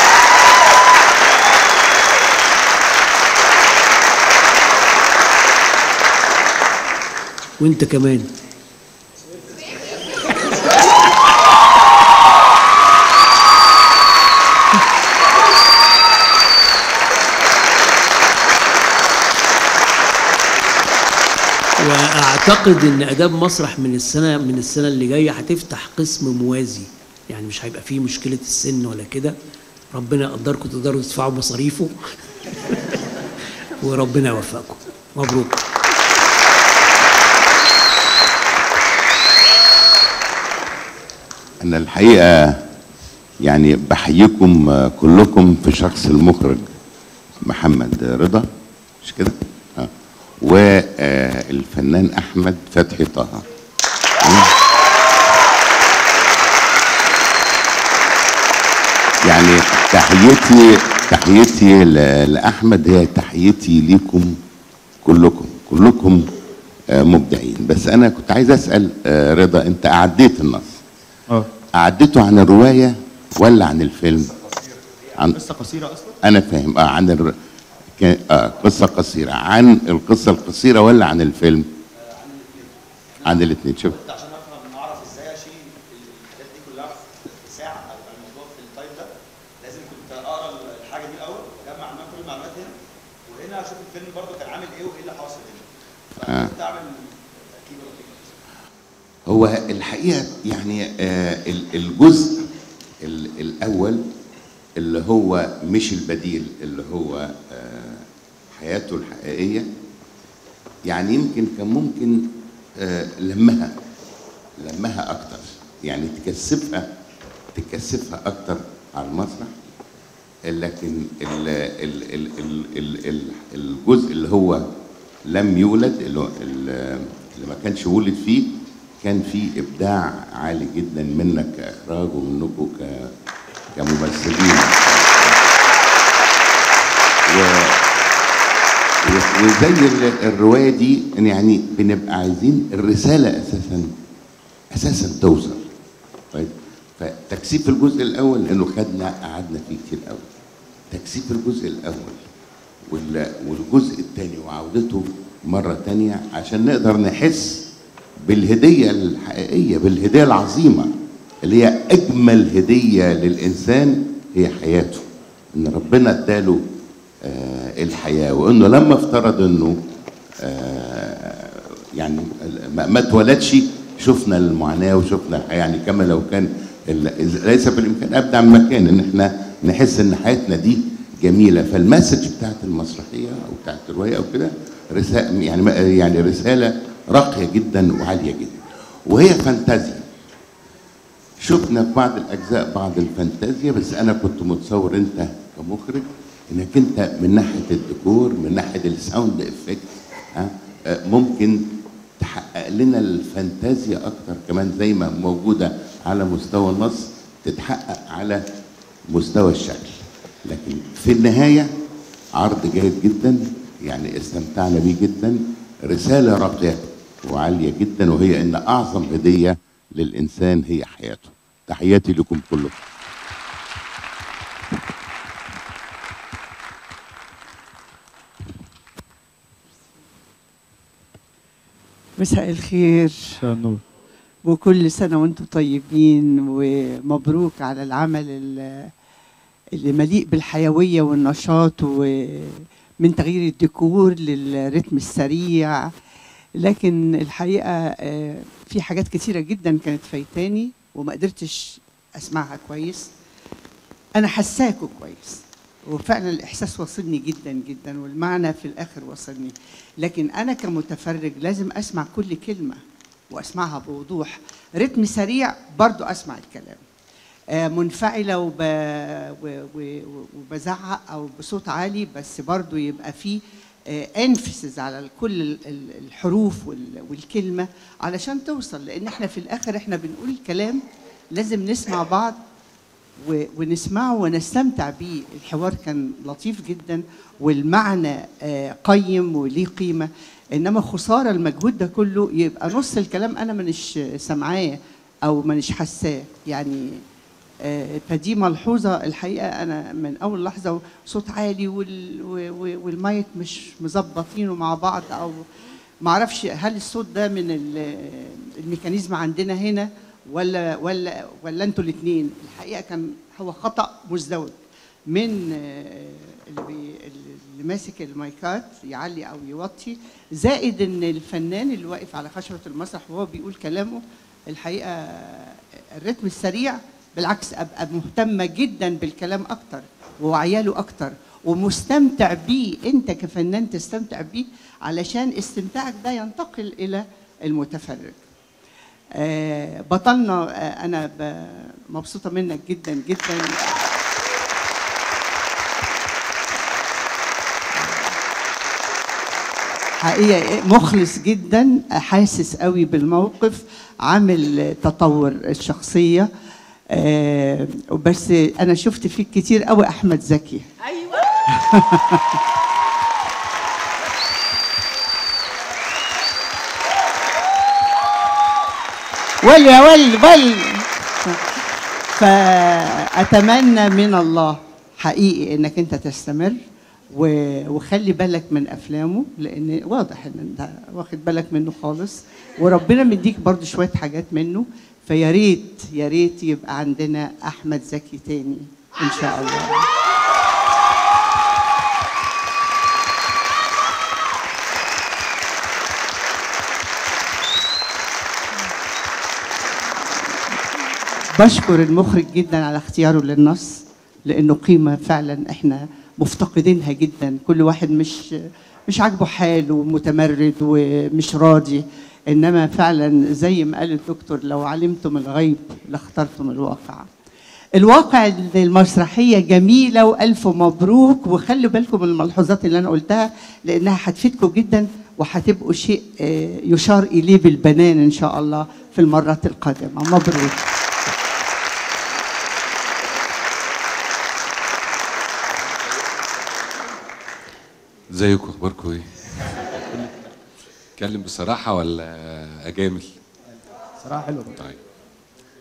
وانت كمان اعتقد ان اداب مسرح من السنه اللي جايه هتفتح قسم موازي، يعني مش هيبقى فيه مشكله السن ولا كده، ربنا يقدركم تقدروا تدفعوا مصاريفه وربنا يوفقكم. مبروك. انا الحقيقه يعني بحييكم كلكم في شخص المخرج محمد رضا، مش كده؟ والفنان أحمد فتحي طه. يعني تحيتي لأحمد هي تحيتي ليكم كلكم مبدعين. بس أنا كنت عايز أسأل رضا، أنت أعديت النص، أعديته عن الرواية ولا عن الفيلم؟ عن قصة قصيرة أصلا؟ أنا فاهم. عن قصة قصيرة. عن القصة القصيرة ولا عن الفيلم؟ عن الاثنين. شوف عشان نعرف ازاي اشيل الحاجات دي كلها في ساعة او الموضوع في التايم ده، لازم كنت اقرا الحاجة دي الاول واجمع عنها كل المعلومات هنا، وهنا اشوف الفيلم برضه كان عامل ايه وايه اللي حاصل هنا. فكنت اعمل تركيب لطيف. هو الحقيقة يعني الجزء الاول اللي هو مش البديل، اللي هو حياته الحقيقية، يعني يمكن كان ممكن لمها أكتر، يعني تكثفها أكتر على المسرح. لكن الجزء اللي هو لم يولد، اللي ما كانش ولد فيه، كان فيه إبداع عالي جدا منك كإخراج ومنكم كممثلين. وزي الرواية دي يعني بنبقى عايزين الرسالة أساسا توصل. طيب فتكثيف الجزء الأول، لأنه قعدنا فيه كتير قوي، تكثيف الجزء الأول والجزء الثاني وعودته مرة ثانية عشان نقدر نحس بالهدية الحقيقية، بالهدية العظيمة اللي هي أجمل هدية للإنسان هي حياته، إن ربنا اداله الحياة، وإنه لما افترض إنه يعني ما اتولدش شفنا المعاناة وشفنا الحياة. يعني كما لو كان ليس بالإمكان أبدع من مكان إن إحنا نحس إن حياتنا دي جميلة. فالمسج بتاعت المسرحية أو بتاعت الرواية أو كده رسالة، يعني رسالة راقية جدا وعالية جدا، وهي فانتازيا. شفنا في بعض الأجزاء بعض الفانتازيا، بس أنا كنت متصور أنت كمخرج إنك أنت من ناحية الديكور، من ناحية الساوند إفكت، ممكن تحقق لنا الفانتازيا أكتر كمان، زي ما موجودة على مستوى النص تتحقق على مستوى الشكل. لكن في النهاية عرض جيد جدا، يعني استمتعنا بيه جدا، رسالة راقية وعالية جدا، وهي إن أعظم هدية للإنسان هي حياته. تحياتي لكم كلكم. مساء الخير وكل سنة وانتم طيبين، ومبروك على العمل اللي مليء بالحيوية والنشاط، ومن تغيير الديكور للرتم السريع. لكن الحقيقة في حاجات كتيرة جدا كانت فايتاني وما قدرتش أسمعها كويس. أنا حساكوا كويس، وفعلا الإحساس وصلني جدا جدا، والمعنى في الآخر وصلني. لكن أنا كمتفرج لازم أسمع كل كلمة وأسمعها بوضوح. رتم سريع برضو أسمع الكلام، منفعلة وبزعق أو بصوت عالي، بس برضو يبقى فيه انفسز على كل الحروف والكلمة علشان توصل. لأن احنا في الآخر احنا بنقول كلام لازم نسمع بعض ونسمعه ونستمتع بيه. الحوار كان لطيف جدا والمعنى قيم وليه قيمة، إنما خسارة المجهود ده كله يبقى نص الكلام أنا مانيش سامعاه أو مانيش حاساه يعني. فدي ملحوظة الحقيقة أنا من أول لحظة، صوت عالي والمايك مش مظبطينه مع بعض، أو معرفش هل الصوت ده من الميكانيزم عندنا هنا ولا ولا ولا انتوا الاثنين. الحقيقه كان هو خطا مزدوج من اللي ماسك المايكات يعلي او يوطي، زائد ان الفنان اللي واقف على خشبه المسرح وهو بيقول كلامه. الحقيقه الرتم السريع بالعكس ابقى مهتمه جدا بالكلام اكتر ووعيه له اكتر ومستمتع بيه، انت كفنان تستمتع بيه علشان استمتاعك ده ينتقل الى المتفرج. بطلنا، أنا مبسوطة منك جدا جدا. حقيقة مخلص جدا، حاسس قوي بالموقف، عامل تطور الشخصية. بس أنا شفت فيه كتير قوي أحمد زكي. أيوة. ول يا ول. فأتمنى من الله حقيقي إنك أنت تستمر، وخلي بالك من أفلامه، لأن واضح إن أنت واخد بالك منه خالص، وربنا مديك برضو شوية حاجات منه. فيا ريت يا ريت يبقى عندنا أحمد زكي تاني إن شاء الله. بشكر المخرج جدا على اختياره للنص، لأنه قيمة فعلا احنا مفتقدينها جدا. كل واحد مش عاجبه حاله ومتمرد ومش راضي، انما فعلا زي ما قال الدكتور، لو علمتم الغيب لاخترتم الواقع. الواقع المسرحيه جميله، والف مبروك. وخلوا بالكم الملحوظات اللي انا قلتها، لانها هتفيدكم جدا وهتبقوا شيء يشار اليه بالبنان ان شاء الله في المرات القادمه. مبروك. ازيكم، اخباركم ايه؟ اتكلم بصراحه ولا اجامل؟ صراحه حلوه. طيب،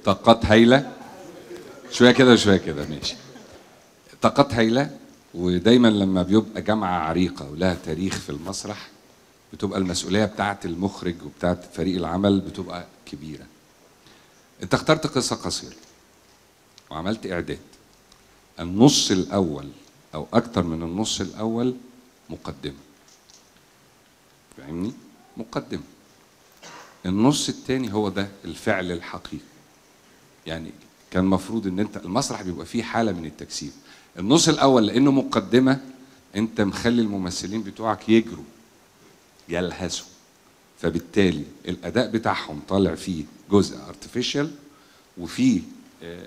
طاقات هايله، شويه كده وشويه كده، ماشي. طاقات هايله، ودايما لما بيبقى جامعه عريقه ولها تاريخ في المسرح بتبقى المسؤوليه بتاعه المخرج وبتاعه فريق العمل بتبقى كبيره. انت اخترت قصه قصيره وعملت اعداد. النص الاول او اكتر من النص الاول مقدمه، فاهمني؟ مقدمه. النص الثاني هو ده الفعل الحقيقي. يعني كان المفروض ان انت المسرح بيبقى فيه حاله من التجسيد. النص الاول لانه مقدمه، انت مخلي الممثلين بتوعك يجروا يلهسوا، فبالتالي الاداء بتاعهم طالع فيه جزء ارتفيشال، وفيه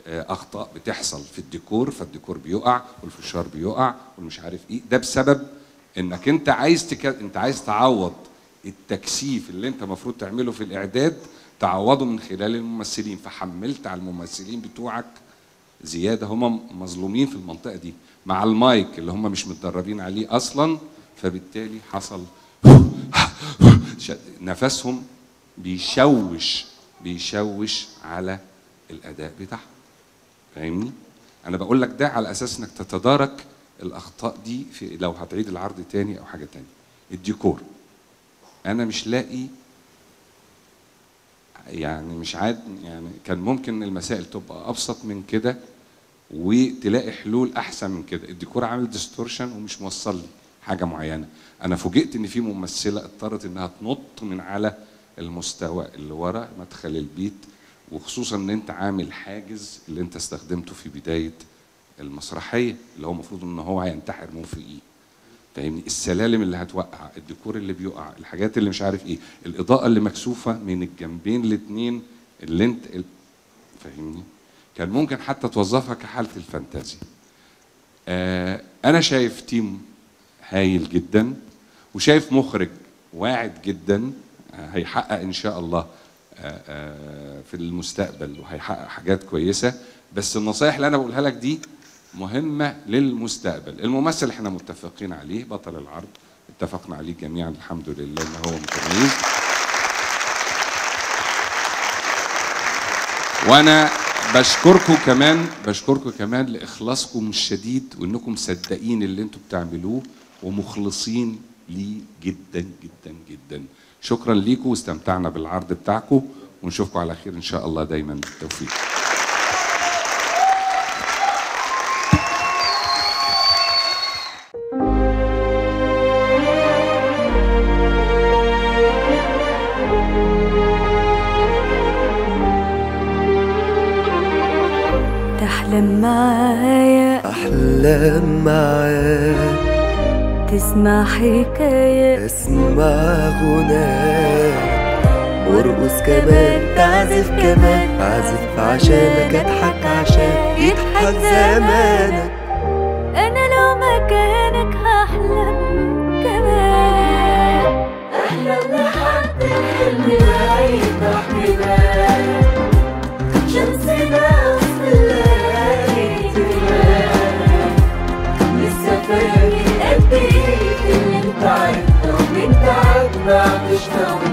اخطاء بتحصل في الديكور، فالديكور بيقع والفشار بيقع والمش عارف ايه. ده بسبب انك انت عايز انت عايز تعوض التكثيف اللي انت المفروض تعمله في الاعداد، تعوضه من خلال الممثلين. فحملت على الممثلين بتوعك زياده، هم مظلومين في المنطقه دي مع المايك اللي هم مش متدربين عليه اصلا، فبالتالي حصل نفسهم بيشوش على الاداء بتاعهم. فاهمني؟ انا بقول لك ده على اساس انك تتدارك الاخطاء دي في لو هتعيد العرض تاني او حاجه تانيه. الديكور انا مش لاقي، يعني مش عاد، يعني كان ممكن المسائل تبقى ابسط من كده وتلاقي حلول احسن من كده. الديكور عامل ديستورشن ومش موصل لي حاجه معينه. انا فوجئت ان في ممثله اضطرت انها تنط من على المستوى اللي ورا مدخل البيت، وخصوصا ان انت عامل حاجز اللي انت استخدمته في بدايه المسرحيه اللي هو المفروض ان هو هينتحر موفقيه. فاهمني؟ السلالم اللي هتوقع، الديكور اللي بيقع، الحاجات اللي مش عارف ايه، الاضاءه اللي مكسوفه من الجنبين الاثنين اللي انت فاهمني؟ كان ممكن حتى توظفها كحاله الفانتازي. انا شايف تيم هايل جدا، وشايف مخرج واعد جدا، هيحقق ان شاء الله في المستقبل، وهيحقق حاجات كويسه. بس النصايح اللي انا بقولها لك دي مهمه للمستقبل. الممثل احنا متفقين عليه، بطل العرض اتفقنا عليه جميعا الحمد لله ان هو متميز. وانا بشكركم كمان لاخلاصكم الشديد، وانكم مصدقين اللي انتم بتعملوه ومخلصين ليه جدا جدا جدا. شكرا ليكم، واستمتعنا بالعرض بتاعكم، ونشوفكم على خير ان شاء الله دايما بالتوفيق. تحلم معايا أحلام معاك، تسمع حكاية اسمع غناك، وارقص كمان تعزف كمان، اعزف عشانك اضحك عشان يضحك زمانك. انا لو مكانك هحلم كمان، Just tell me.